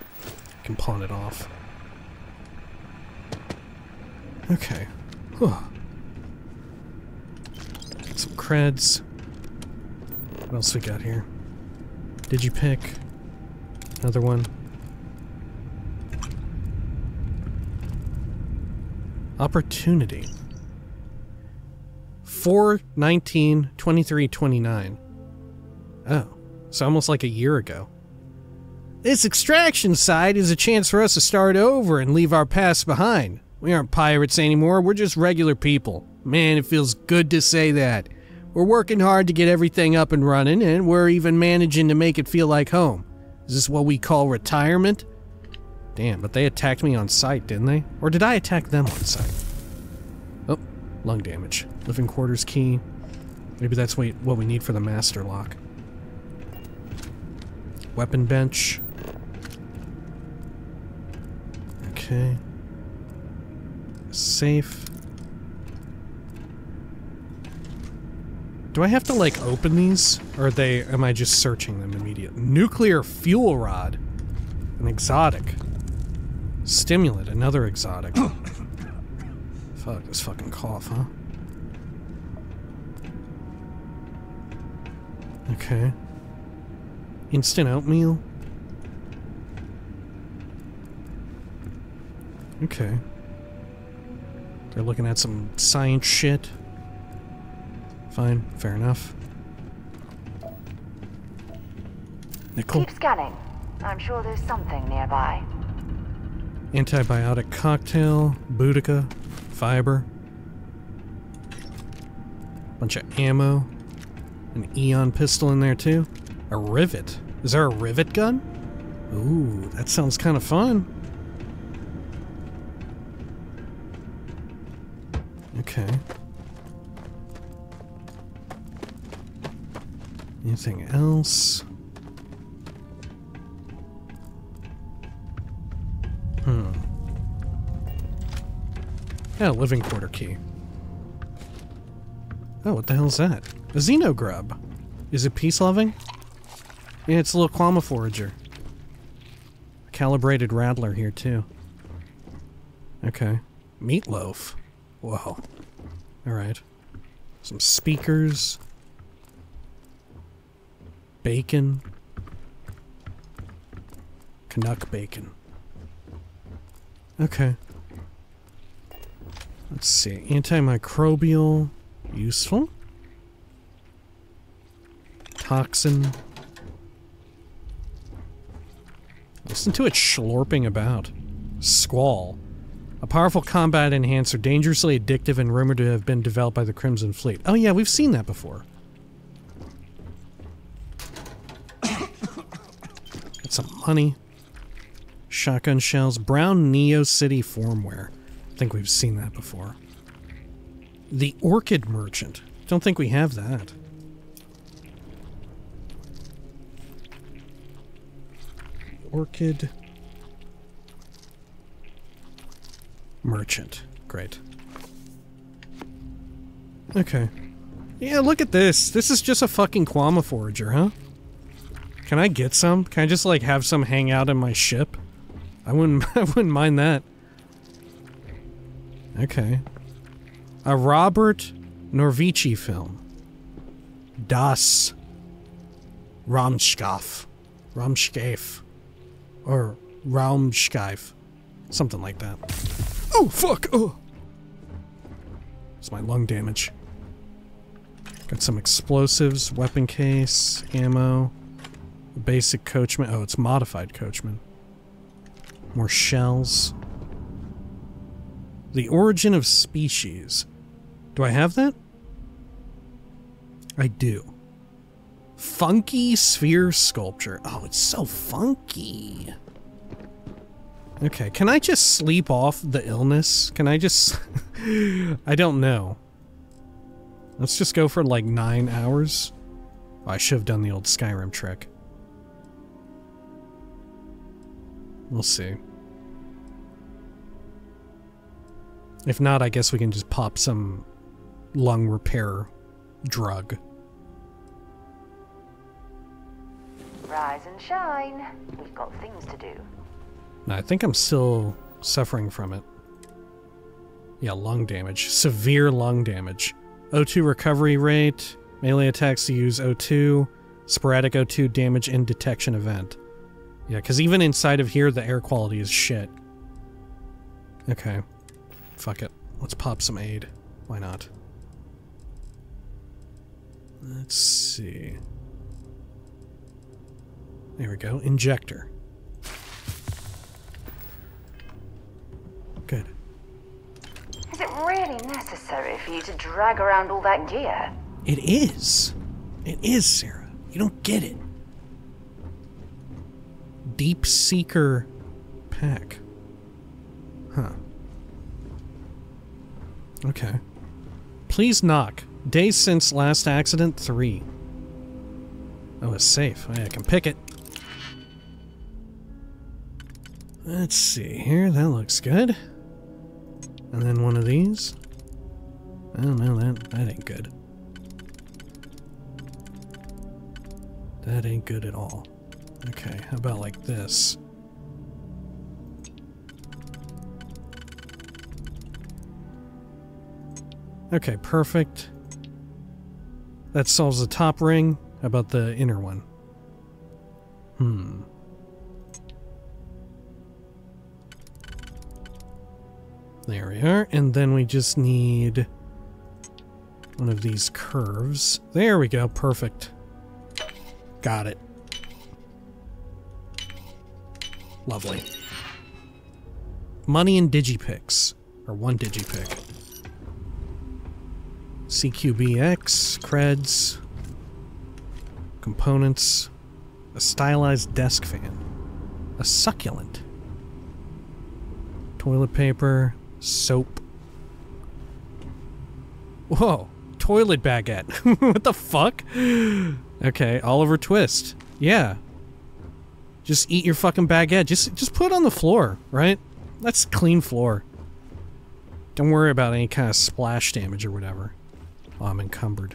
I can pawn it off. Okay. Huh. Get some creds. What else we got here? Did you pick another one? Opportunity. four, nineteen, twenty-three, twenty-nine. Oh, it's almost like a year ago. This extraction site is a chance for us to start over and leave our past behind. We aren't pirates anymore, we're just regular people. Man, it feels good to say that. We're working hard to get everything up and running, and we're even managing to make it feel like home. Is this what we call retirement? Damn, but they attacked me on sight, didn't they? Or did I attack them on sight? Oh, lung damage. Living quarters key. Maybe that's what we need for the master lock. Weapon bench. Okay. Safe. Do I have to like open these? Or are they, am I just searching them immediately? Nuclear fuel rod. An exotic. Stimulant, another exotic. Fuck this fucking cough, huh? Okay. Instant oatmeal. Okay. They're looking at some science shit. Fine, fair enough. Nicole. Keep scanning. I'm sure there's something nearby. Antibiotic cocktail, Boudica, fiber. Bunch of ammo. An Eon pistol in there too. A rivet. Is there a rivet gun? Ooh, that sounds kind of fun. Okay. Anything else? Hmm. Yeah, living quarter key. Oh, what the hell's that? A xenogrub. Is it peace-loving? Yeah, it's a little Kwama forager. A calibrated rattler here, too. Okay. Meatloaf. Whoa. Alright. Some speakers. Bacon. Canuck bacon. Okay. Let's see. Antimicrobial. Useful. Toxin. Listen to it schlorping about. Squall. A powerful combat enhancer, dangerously addictive and rumored to have been developed by the Crimson Fleet. Oh yeah, we've seen that before. Got some money. Shotgun shells. Brown Neo City formware. I think we've seen that before. The Orchid Merchant. Don't think we have that. Orchid Merchant. Great. Okay. Yeah, look at this. This is just a fucking Kwama forager, huh? Can I get some? Can I just, like, have some hang out in my ship? I wouldn't, I wouldn't mind that. Okay. A Robert Norvici film. Das Raumschiff. Raumschiff. Or Raumschiff. Something like that. Oh, fuck! Oh! It's my lung damage. Got some explosives, weapon case, ammo, basic coachman. Oh, it's modified coachman. More shells. The Origin of Species. Do I have that? I do. Funky sphere sculpture. Oh, it's so funky. Okay, can I just sleep off the illness? Can I just... I don't know. Let's just go for like nine hours. Oh, I should have done the old Skyrim trick. We'll see. If not, I guess we can just pop some lung repair drug. Rise and shine. We've got things to do. I think I'm still suffering from it. Yeah, lung damage. Severe lung damage. O two recovery rate. Melee attacks to use O two. Sporadic O two damage and detection event. Yeah, because even inside of here, the air quality is shit. Okay. Fuck it. Let's pop some aid. Why not? Let's see. There we go. Injector. Good. Is it really necessary for you to drag around all that gear? It is. It is, Sarah. You don't get it. Deep Seeker pack. Huh. Okay. Please knock. Days since last accident, three. Oh, it's safe. I can pick it. Let's see here. That looks good. And then one of these. I don't know, that, that ain't good. That ain't good at all. Okay, how about like this? Okay, perfect. That solves the top ring. How about the inner one? Hmm. There we are, and then we just need one of these curves. There we go, perfect. Got it. Lovely. Money and digipics, or one digipic. C Q B X, creds, components, a stylized desk fan, a succulent, toilet paper, soap. Whoa, toilet baguette. What the fuck? Okay, Oliver Twist. Yeah. Just eat your fucking baguette. Just just put it on the floor, right? That's clean floor. Don't worry about any kind of splash damage or whatever. Oh, I'm encumbered.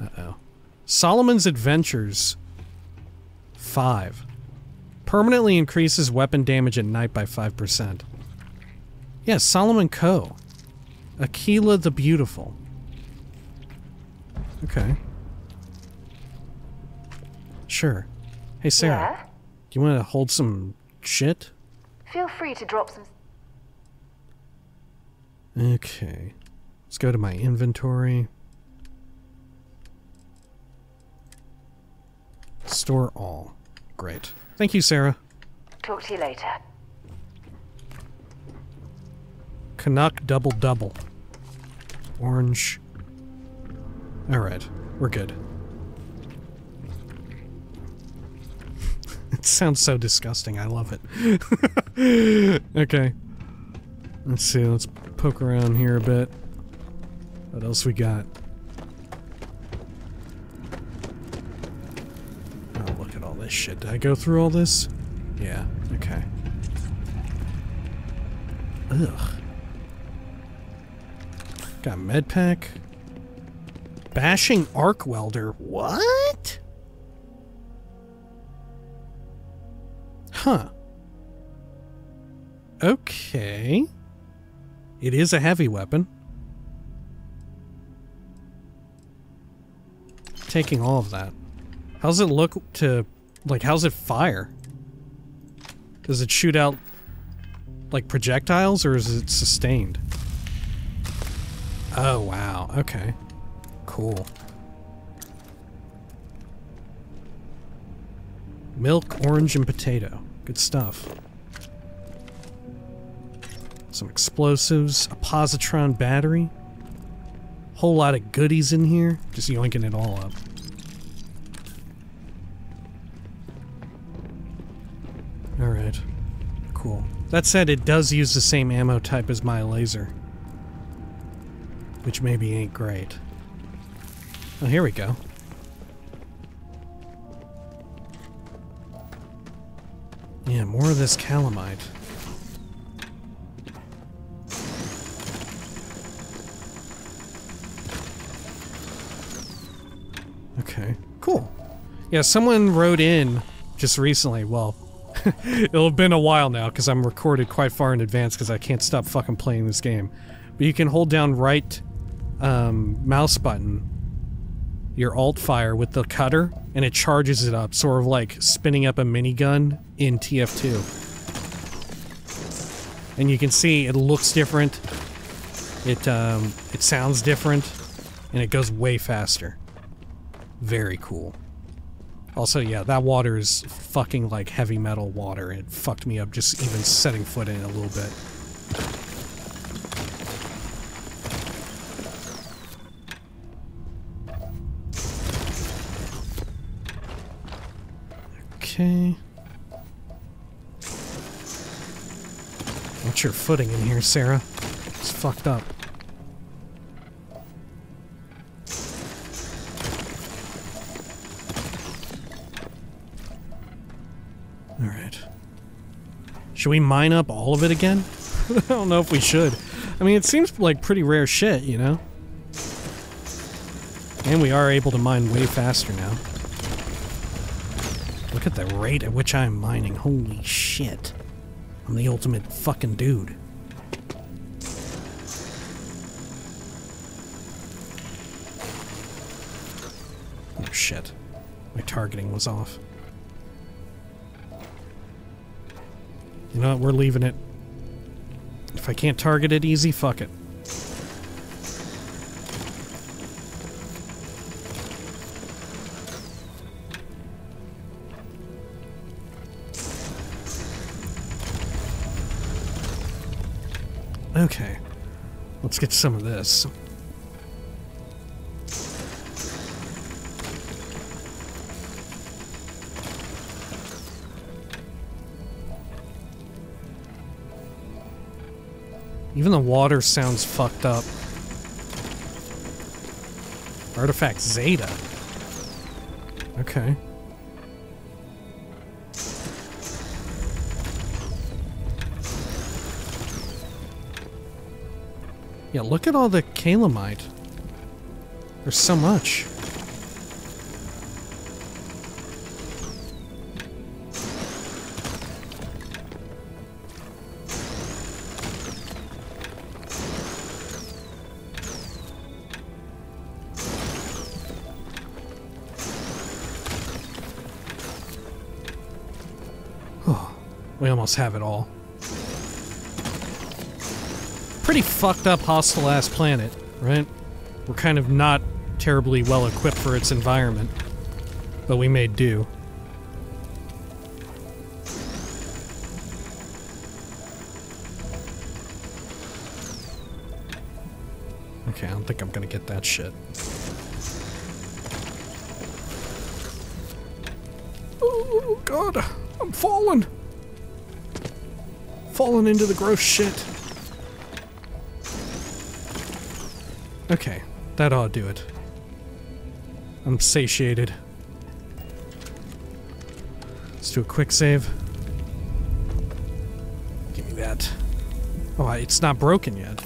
Uh-oh. Solomon's Adventures five. Permanently increases weapon damage at night by five percent. Yeah, Solomon Co. Aquila the Beautiful. Okay. Sure. Hey, Sarah. Yeah? Do you want to hold some shit? Feel free to drop some... Okay. Let's go to my inventory. Store all. Great. Thank you, Sarah. Talk to you later. Canuck double double. Orange. Alright. We're good. It sounds so disgusting. I love it. Okay. Let's see. Let's poke around here a bit. What else we got? Oh, look at all this shit. Did I go through all this? Yeah. Okay. Ugh. Got a med pack. Bashing arc welder. What? Huh. Okay. It is a heavy weapon. Taking all of that. How's it look to... Like, how's it fire? Does it shoot out, like, projectiles, or is it sustained? Oh, wow. Okay. Cool. Milk, orange, and potato. Good stuff. Some explosives, a positron battery. Whole lot of goodies in here. Just yoinking it all up. Alright. Cool. That said, it does use the same ammo type as my laser. Which maybe ain't great. Oh, here we go. Yeah, more of this calamite. Okay, cool. Yeah, someone wrote in just recently. Well, it'll have been a while now because I'm recorded quite far in advance because I can't stop fucking playing this game. But you can hold down right um, mouse button, your alt fire with the cutter, and it charges it up, sort of like spinning up a minigun in T F two. And you can see it looks different. It, um, it sounds different, and it goes way faster. Very cool. Also, yeah, that water is fucking like heavy metal water. It fucked me up just even setting foot in it a little bit. Okay. What's your footing in here, Sarah? It's fucked up. Should we mine up all of it again? I don't know if we should. I mean, it seems like pretty rare shit, you know? And we are able to mine way faster now. Look at the rate at which I'm mining. Holy shit. I'm the ultimate fucking dude. Oh shit. My targeting was off. You know what, we're leaving it. If I can't target it easy, fuck it. Okay. Let's get some of this. Even the water sounds fucked up. Artifact Zeta. Okay. Yeah, look at all the calamite. There's so much. We almost have it all. Pretty fucked up, hostile ass planet, right? We're kind of not terribly well equipped for its environment, but we may do. Okay, I don't think I'm gonna get that shit. Oh god, I'm falling! Falling into the gross shit. Okay, that ought to do it. I'm satiated. Let's do a quick save. Give me that. Oh, it's not broken yet.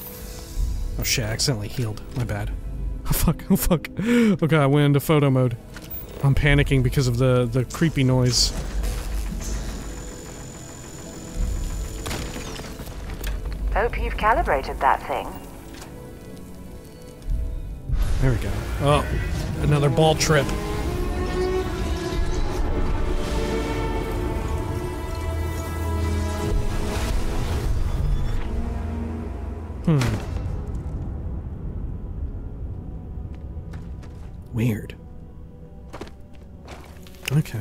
Oh shit, I accidentally healed. My bad. Oh fuck, oh fuck. Oh god, I went into photo mode. I'm panicking because of the, the creepy noise. Hope you've calibrated that thing. There we go. Oh, another ball trip. Hmm. Weird. Okay.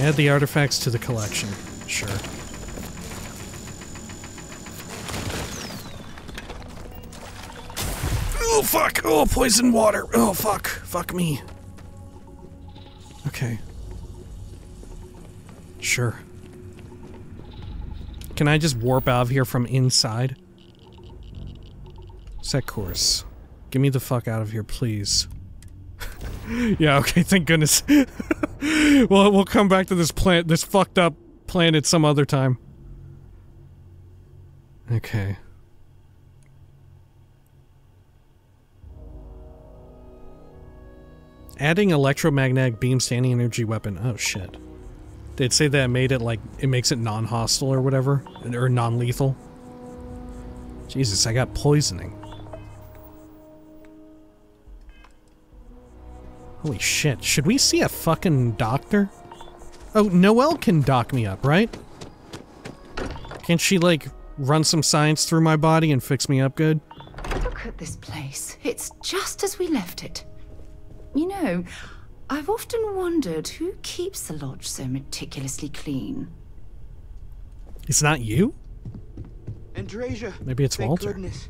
Add the artifacts to the collection. Sure. Oh fuck! Oh, poison water! Oh fuck! Fuck me. Okay. Sure. Can I just warp out of here from inside? Set course. Get me the fuck out of here, please. Yeah, okay, thank goodness. Well, we'll come back to this plant, this fucked up planet some other time. Okay. Adding electromagnetic beam to any energy weapon. Oh shit. They'd say that made it like, it makes it non-hostile or whatever, or non-lethal. Jesus, I got poisoning. Holy shit, should we see a fucking doctor? Oh, Noel can dock me up, right? Can't she, like, run some science through my body and fix me up good? Look at this place. It's just as we left it. You know, I've often wondered who keeps the lodge so meticulously clean. It's not you? Andresia. Maybe it's Walter. Thank goodness.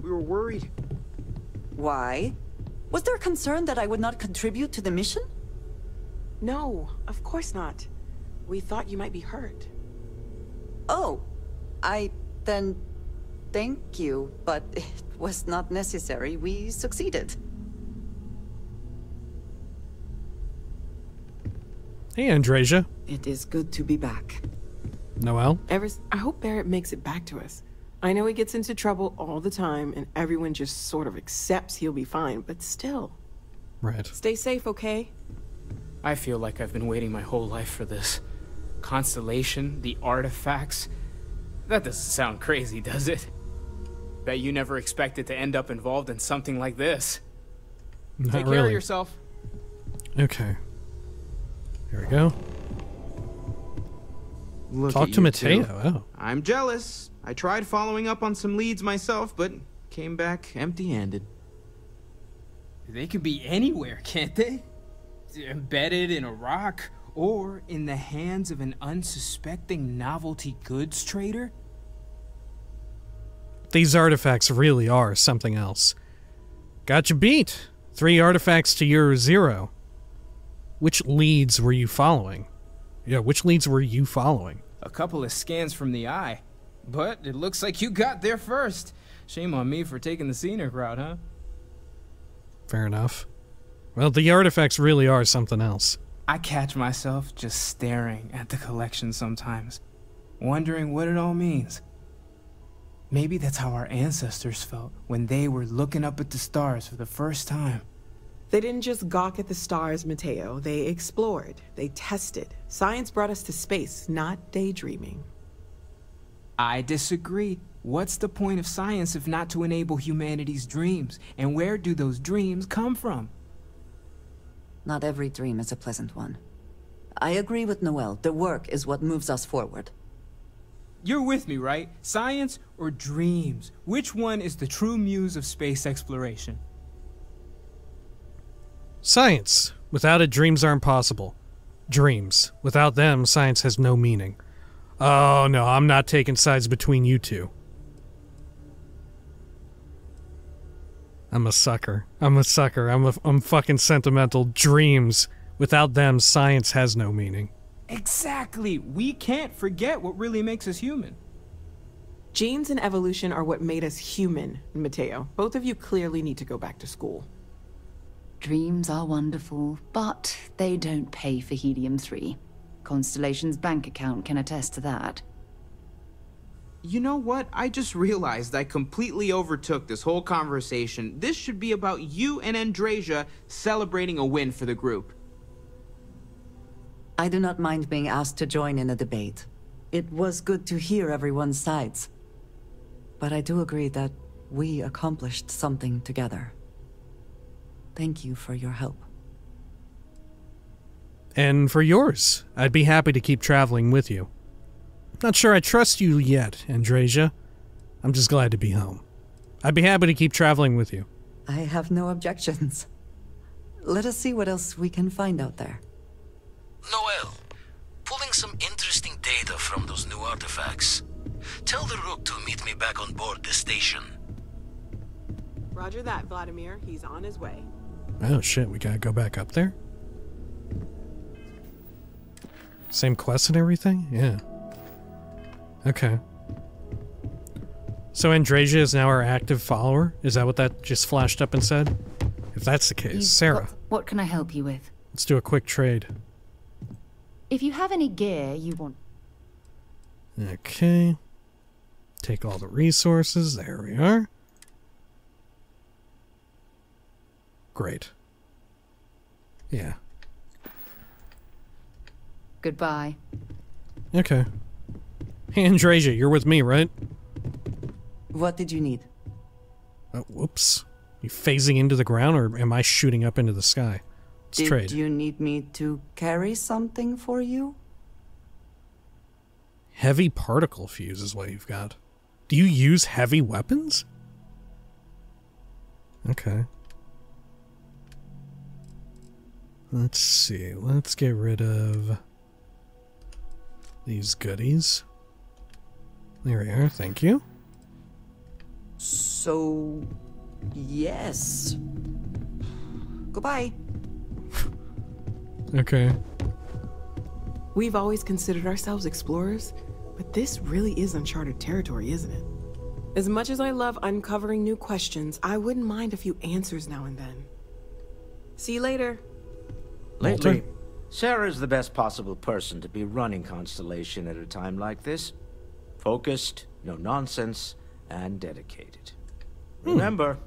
We were worried. Why? Was there concern that I would not contribute to the mission? No, of course not. We thought you might be hurt. Oh, I then thank you, but it was not necessary. We succeeded. Hey, Andresia. It is good to be back. Noel? Ever, I hope Barrett makes it back to us. I know he gets into trouble all the time, and everyone just sort of accepts he'll be fine, but still. Right. Stay safe, okay? I feel like I've been waiting my whole life for this. Constellation, the artifacts. That doesn't sound crazy, does it? Bet you never expected to end up involved in something like this. Not Take really. care of yourself. Okay. Here we go. Look Talk to Matteo. Oh. I'm jealous. I tried following up on some leads myself, but came back empty-handed. They could be anywhere, can't they? Embedded in a rock, or in the hands of an unsuspecting novelty goods trader? These artifacts really are something else. Gotcha beat! Three artifacts to your zero. Which leads were you following? Yeah, which leads were you following? A couple of scans from the eye. But it looks like you got there first. Shame on me for taking the scenic route, huh? Fair enough. Well, the artifacts really are something else. I catch myself just staring at the collection sometimes, wondering what it all means. Maybe that's how our ancestors felt when they were looking up at the stars for the first time. They didn't just gawk at the stars, Matteo. They explored. They tested. Science brought us to space, not daydreaming. I disagree. What's the point of science if not to enable humanity's dreams? And where do those dreams come from? Not every dream is a pleasant one. I agree with Noel. The work is what moves us forward. You're with me, right? Science or dreams? Which one is the true muse of space exploration? Science. Without it, dreams are impossible. Dreams. Without them, science has no meaning. Oh, no, I'm not taking sides between you two. I'm a sucker. I'm a sucker. I'm a, I'm fucking sentimental. Dreams. Without them, science has no meaning. Exactly. We can't forget what really makes us human. Genes and evolution are what made us human, Matteo. Both of you clearly need to go back to school. Dreams are wonderful, but they don't pay for Helium three. Constellation's bank account can attest to that. You know what? I just realized I completely overtook this whole conversation. This should be about you and Andresia celebrating a win for the group. I do not mind being asked to join in a debate. It was good to hear everyone's sides. But I do agree that we accomplished something together. Thank you for your help. And for yours. I'd be happy to keep traveling with you. Not sure I trust you yet, Andresia. I'm just glad to be home. I'd be happy to keep traveling with you. I have no objections. Let us see what else we can find out there. Noel, pulling some interesting data from those new artifacts. Tell the Rook to meet me back on board the station. Roger that, Vladimir. He's on his way. Oh shit, we gotta go back up there? Same quest and everything? Yeah. Okay. So Andresia is now our active follower? Is that what that just flashed up and said? If that's the case, You've Sarah. Got, what can I help you with? Let's do a quick trade. If you have any gear you want... Okay. Take all the resources. There we are. Great. Yeah. Goodbye. Okay. Hey, Andresia, you're with me, right? What did you need? Oh, whoops. You phasing into the ground, or am I shooting up into the sky? Let's did trade. You need me to carry something for you? Heavy particle fuse is what you've got. Do you use heavy weapons? Okay. Let's see. Let's get rid of... these goodies. There we are, thank you. So... yes. Goodbye. Okay. We've always considered ourselves explorers, but this really is uncharted territory, isn't it? As much as I love uncovering new questions, I wouldn't mind a few answers now and then. See you later. Later. Later. Sarah's the best possible person to be running Constellation at a time like this. Focused, no nonsense, and dedicated. Hmm. Remember,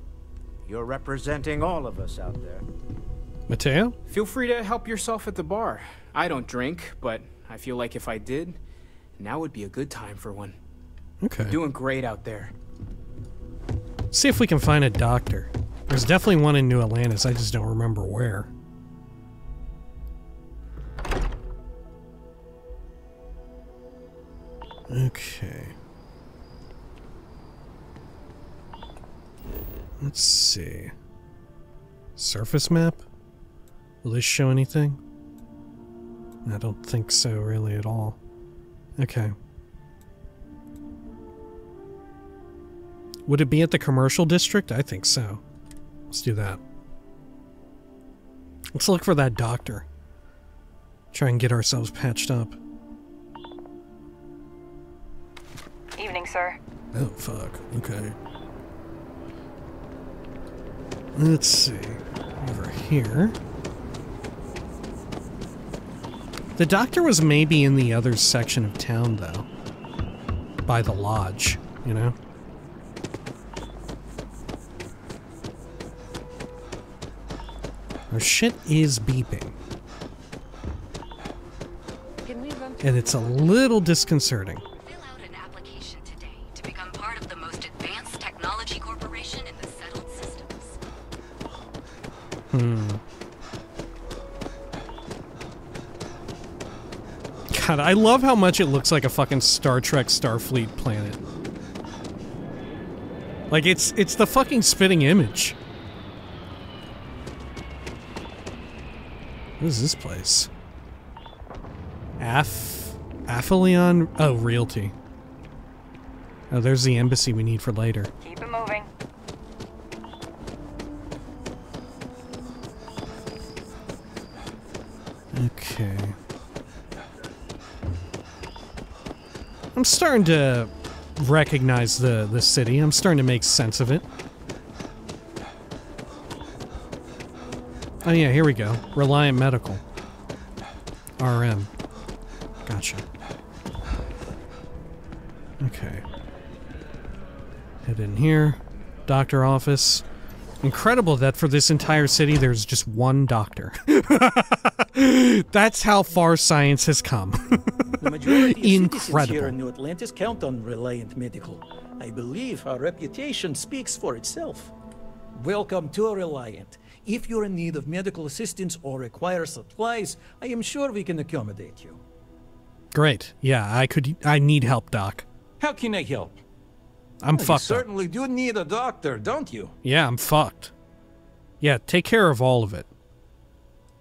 you're representing all of us out there. Matteo? Feel free to help yourself at the bar. I don't drink, but I feel like if I did, now would be a good time for one. Okay. Doing great out there. See if we can find a doctor. There's definitely one in New Atlantis, I just don't remember where. Okay. Let's see. Surface map? Will this show anything? I don't think so, really, at all. Okay. Would it be at the commercial district? I think so. Let's do that. Let's look for that doctor. Try and get ourselves patched up. Evening, sir. Oh, fuck. Okay. Let's see. Over here. The doctor was maybe in the other section of town, though. By the lodge, you know? Our shit is beeping. Can we run and it's a little disconcerting. Fill out an application today to become part of the most advanced technology corporation in the settled systems. Hmm. God, I love how much it looks like a fucking Star Trek Starfleet planet. Like, it's, it's the fucking spitting image. What is this place? Af... Aphelion? Oh, Realty. Oh, there's the embassy we need for later. Keep it moving. Okay. I'm starting to recognize the, the city. I'm starting to make sense of it. Oh yeah, here we go. Reliant Medical. R M. Gotcha. Okay. Head in here. Doctor office. Incredible that for this entire city there's just one doctor. That's how far science has come. The majority of citizens here in New Atlantis count on Reliant Medical. I believe our reputation speaks for itself. Welcome to Reliant. If you're in need of medical assistance or require supplies, I am sure we can accommodate you. Great. Yeah, I could. I need help, Doc. How can I help? I'm well, fucked. You certainly up. do need a doctor, don't you? Yeah, I'm fucked. Yeah, take care of all of it.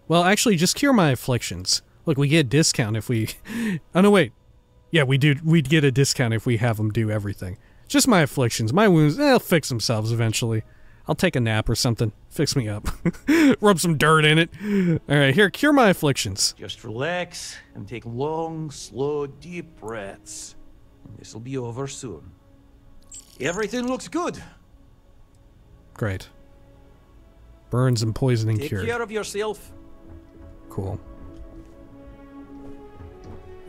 Well, actually, just cure my afflictions. Look, we get a discount if we... Oh, no, wait. Yeah, we do. We'd get a discount if we have them do everything. Just my afflictions. My wounds, they'll fix themselves eventually. I'll take a nap or something. Fix me up. Rub some dirt in it. All right, here, cure my afflictions. Just relax and take long, slow, deep breaths. This will be over soon. Everything looks good. Great. Burns and poisoning cured. Take care of yourself. Cool.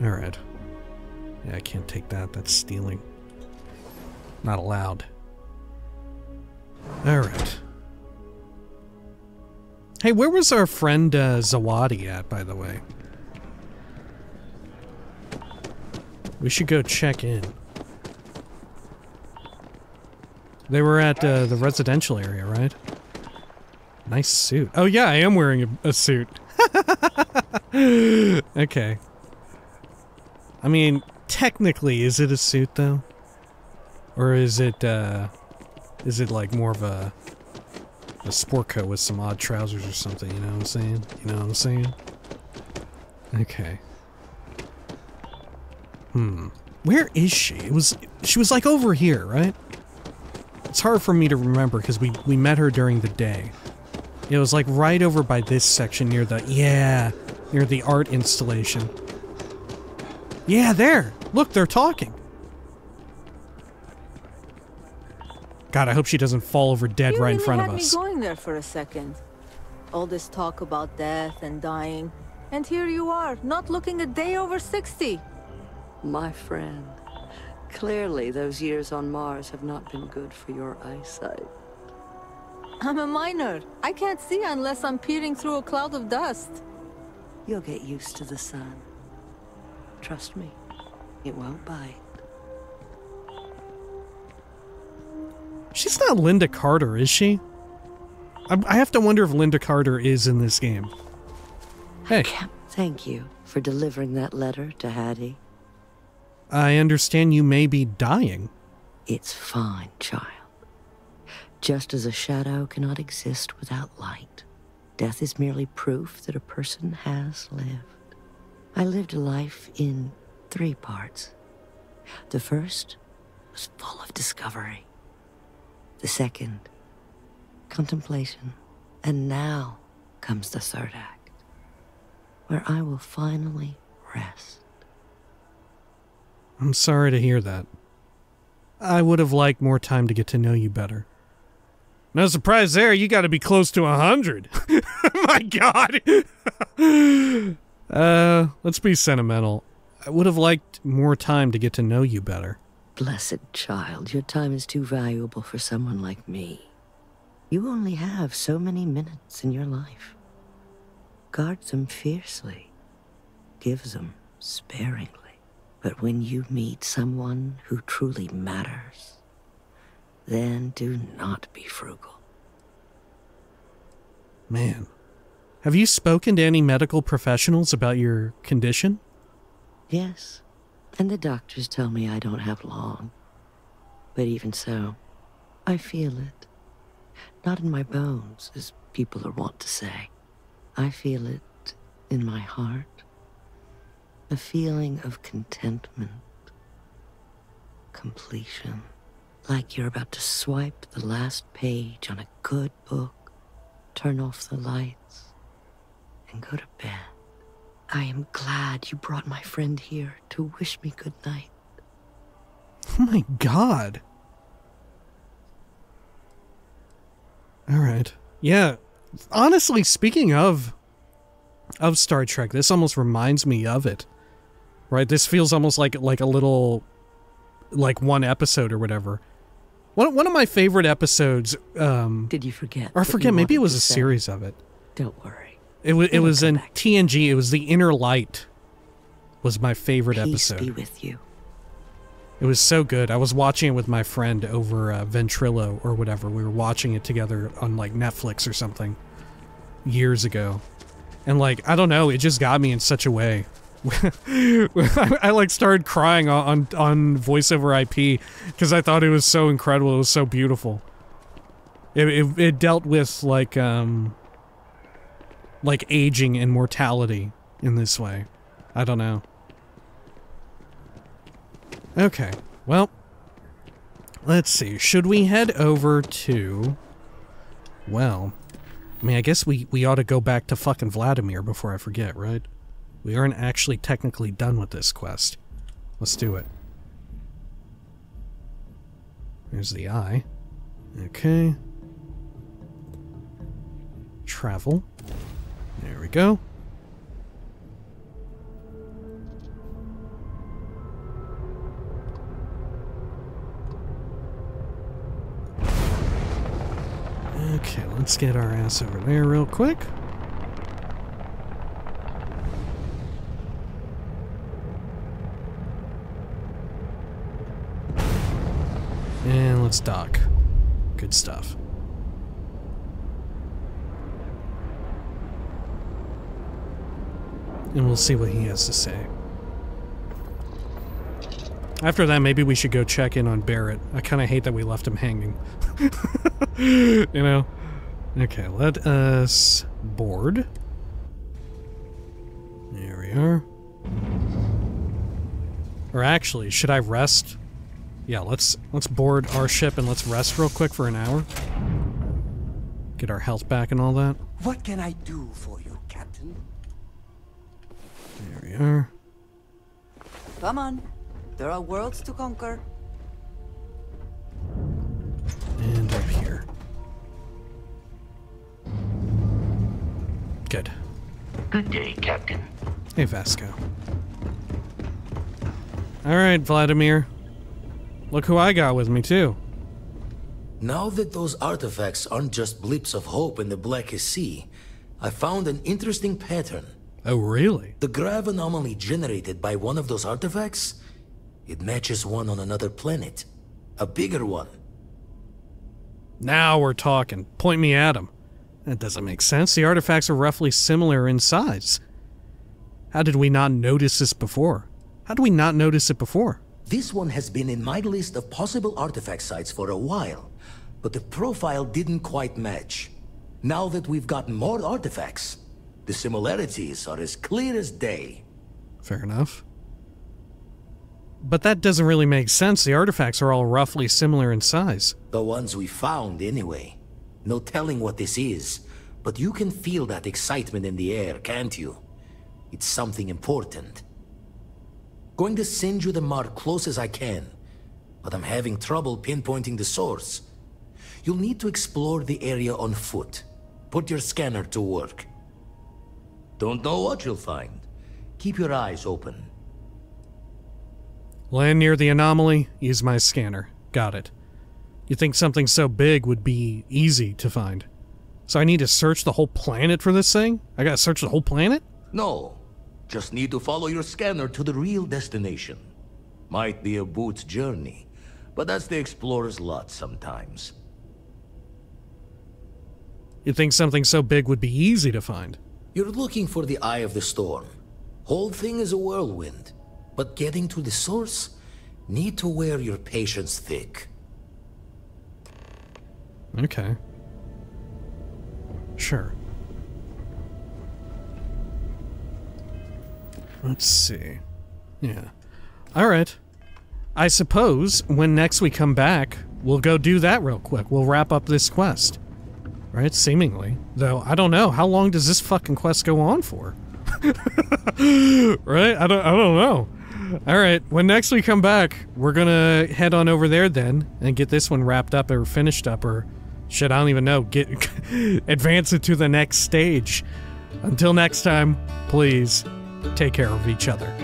Alright. Yeah, I can't take that. That's stealing. Not allowed. Alright. Hey, where was our friend uh, Zawadi at, by the way? We should go check in. They were at uh, the residential area, right? Nice suit. Oh yeah, I am wearing a, a suit. Okay. I mean, technically, is it a suit, though? Or is it, uh... Is it, like, more of a... a sport coat with some odd trousers or something, you know what I'm saying? You know what I'm saying? Okay. Hmm. Where is she? It was... She was, like, over here, right? It's hard for me to remember, because we, we met her during the day. It was, like, right over by this section near the... Yeah! Near the art installation. Yeah, there! Look, they're talking! God, I hope she doesn't fall over dead you right really in front of us. You had me going there for a second. All this talk about death and dying, and here you are, not looking a day over sixty. My friend, clearly those years on Mars have not been good for your eyesight. I'm a minor. I can't see unless I'm peering through a cloud of dust. You'll get used to the sun. Trust me, it won't bite. She's not Linda Carter, is she? I, I have to wonder if Linda Carter is in this game. Hey. I can't thank you for delivering that letter to Hattie. I understand you may be dying. It's fine, child. Just as a shadow cannot exist without light, death is merely proof that a person has lived. I lived a life in three parts. The first was full of discovery. The second, contemplation. And now comes the third act, where I will finally rest. I'm sorry to hear that. I would have liked more time to get to know you better. No surprise there, you gotta be close to a hundred. My God! Uh, let's be sentimental. I would have liked more time to get to know you better. Blessed child, your time is too valuable for someone like me. You only have so many minutes in your life. guards them fiercely, gives them sparingly. But when you meet someone who truly matters, then do not be frugal. Man. Have you spoken to any medical professionals about your condition? Yes, and the doctors tell me I don't have long. But even so, I feel it. Not in my bones, as people are wont to say. I feel it in my heart. A feeling of contentment. Completion. Like you're about to swipe the last page on a good book, turn off the lights, and go to bed. I am glad you brought my friend here to wish me good night. Oh my god. Alright. Yeah. Honestly, speaking of of Star Trek, this almost reminds me of it. Right? This feels almost like like a little like one episode or whatever. One one of my favorite episodes, um Did you forget? Or I forget, maybe it was a series of it. Don't worry. It was it was in T N G, it was The Inner Light was my favorite episode. Peace be with you. It was so good. I was watching it with my friend over uh, Ventrilo or whatever. We were watching it together on like Netflix or something years ago. And like, I don't know, it just got me in such a way. I, I like started crying on, on voice over I P because I thought it was so incredible. It was so beautiful. It, it, it dealt with like, um, like aging and mortality in this way. I don't know. Okay, well, let's see. Should we head over to... Well, I mean, I guess we, we ought to go back to fucking Vladimir before I forget, right? We aren't actually technically done with this quest. Let's do it. There's the eye. Okay. Travel. There we go. Okay, let's get our ass over there real quick. And let's dock. Good stuff. And we'll see what he has to say. After that, maybe we should go check in on Barrett. I kind of hate that we left him hanging. You know? Okay, let us board. There we are. Or actually, should I rest? Yeah, let's let's board our ship and let's rest real quick for an hour. Get our health back and all that. What can I do for you, Captain? There we are. Come on. There are worlds to conquer. And up here. Good. Good day, Captain. Hey, Vasco. Alright, Vladimir. Look who I got with me, too. Now that those artifacts aren't just blips of hope in the Blackest Sea, I found an interesting pattern. Oh, really? The grav anomaly generated by one of those artifacts? It matches one on another planet. A bigger one. Now we're talking. Point me at him. That doesn't make sense. The artifacts are roughly similar in size. How did we not notice this before? How did we not notice it before? This one has been in my list of possible artifact sites for a while, but the profile didn't quite match. Now that we've got more artifacts, the similarities are as clear as day. Fair enough. But that doesn't really make sense. The artifacts are all roughly similar in size. The ones we found, anyway. No telling what this is, but you can feel that excitement in the air, can't you? It's something important. Going to send you the mark close as I can, but I'm having trouble pinpointing the source. You'll need to explore the area on foot. Put your scanner to work. Don't know what you'll find. Keep your eyes open. Land near the anomaly, use my scanner. Got it. You'd think something so big would be easy to find. So I need to search the whole planet for this thing? I gotta search the whole planet? No. Just need to follow your scanner to the real destination. Might be a boot's journey, but that's the explorer's lot sometimes. You'd think something so big would be easy to find. You're looking for the eye of the storm. Whole thing is a whirlwind, but getting to the source, need to wear your patience thick. Okay. Sure. Let's see. Yeah. All right. I suppose when next we come back, we'll go do that real quick. We'll wrap up this quest. Right? Seemingly. Though, I don't know. How long does this fucking quest go on for? Right? I don't, I don't know. All right. When next we come back, we're gonna head on over there then and get this one wrapped up or finished up or... Shit, I don't even know. Get advance it to the next stage. Until next time, please take care of each other.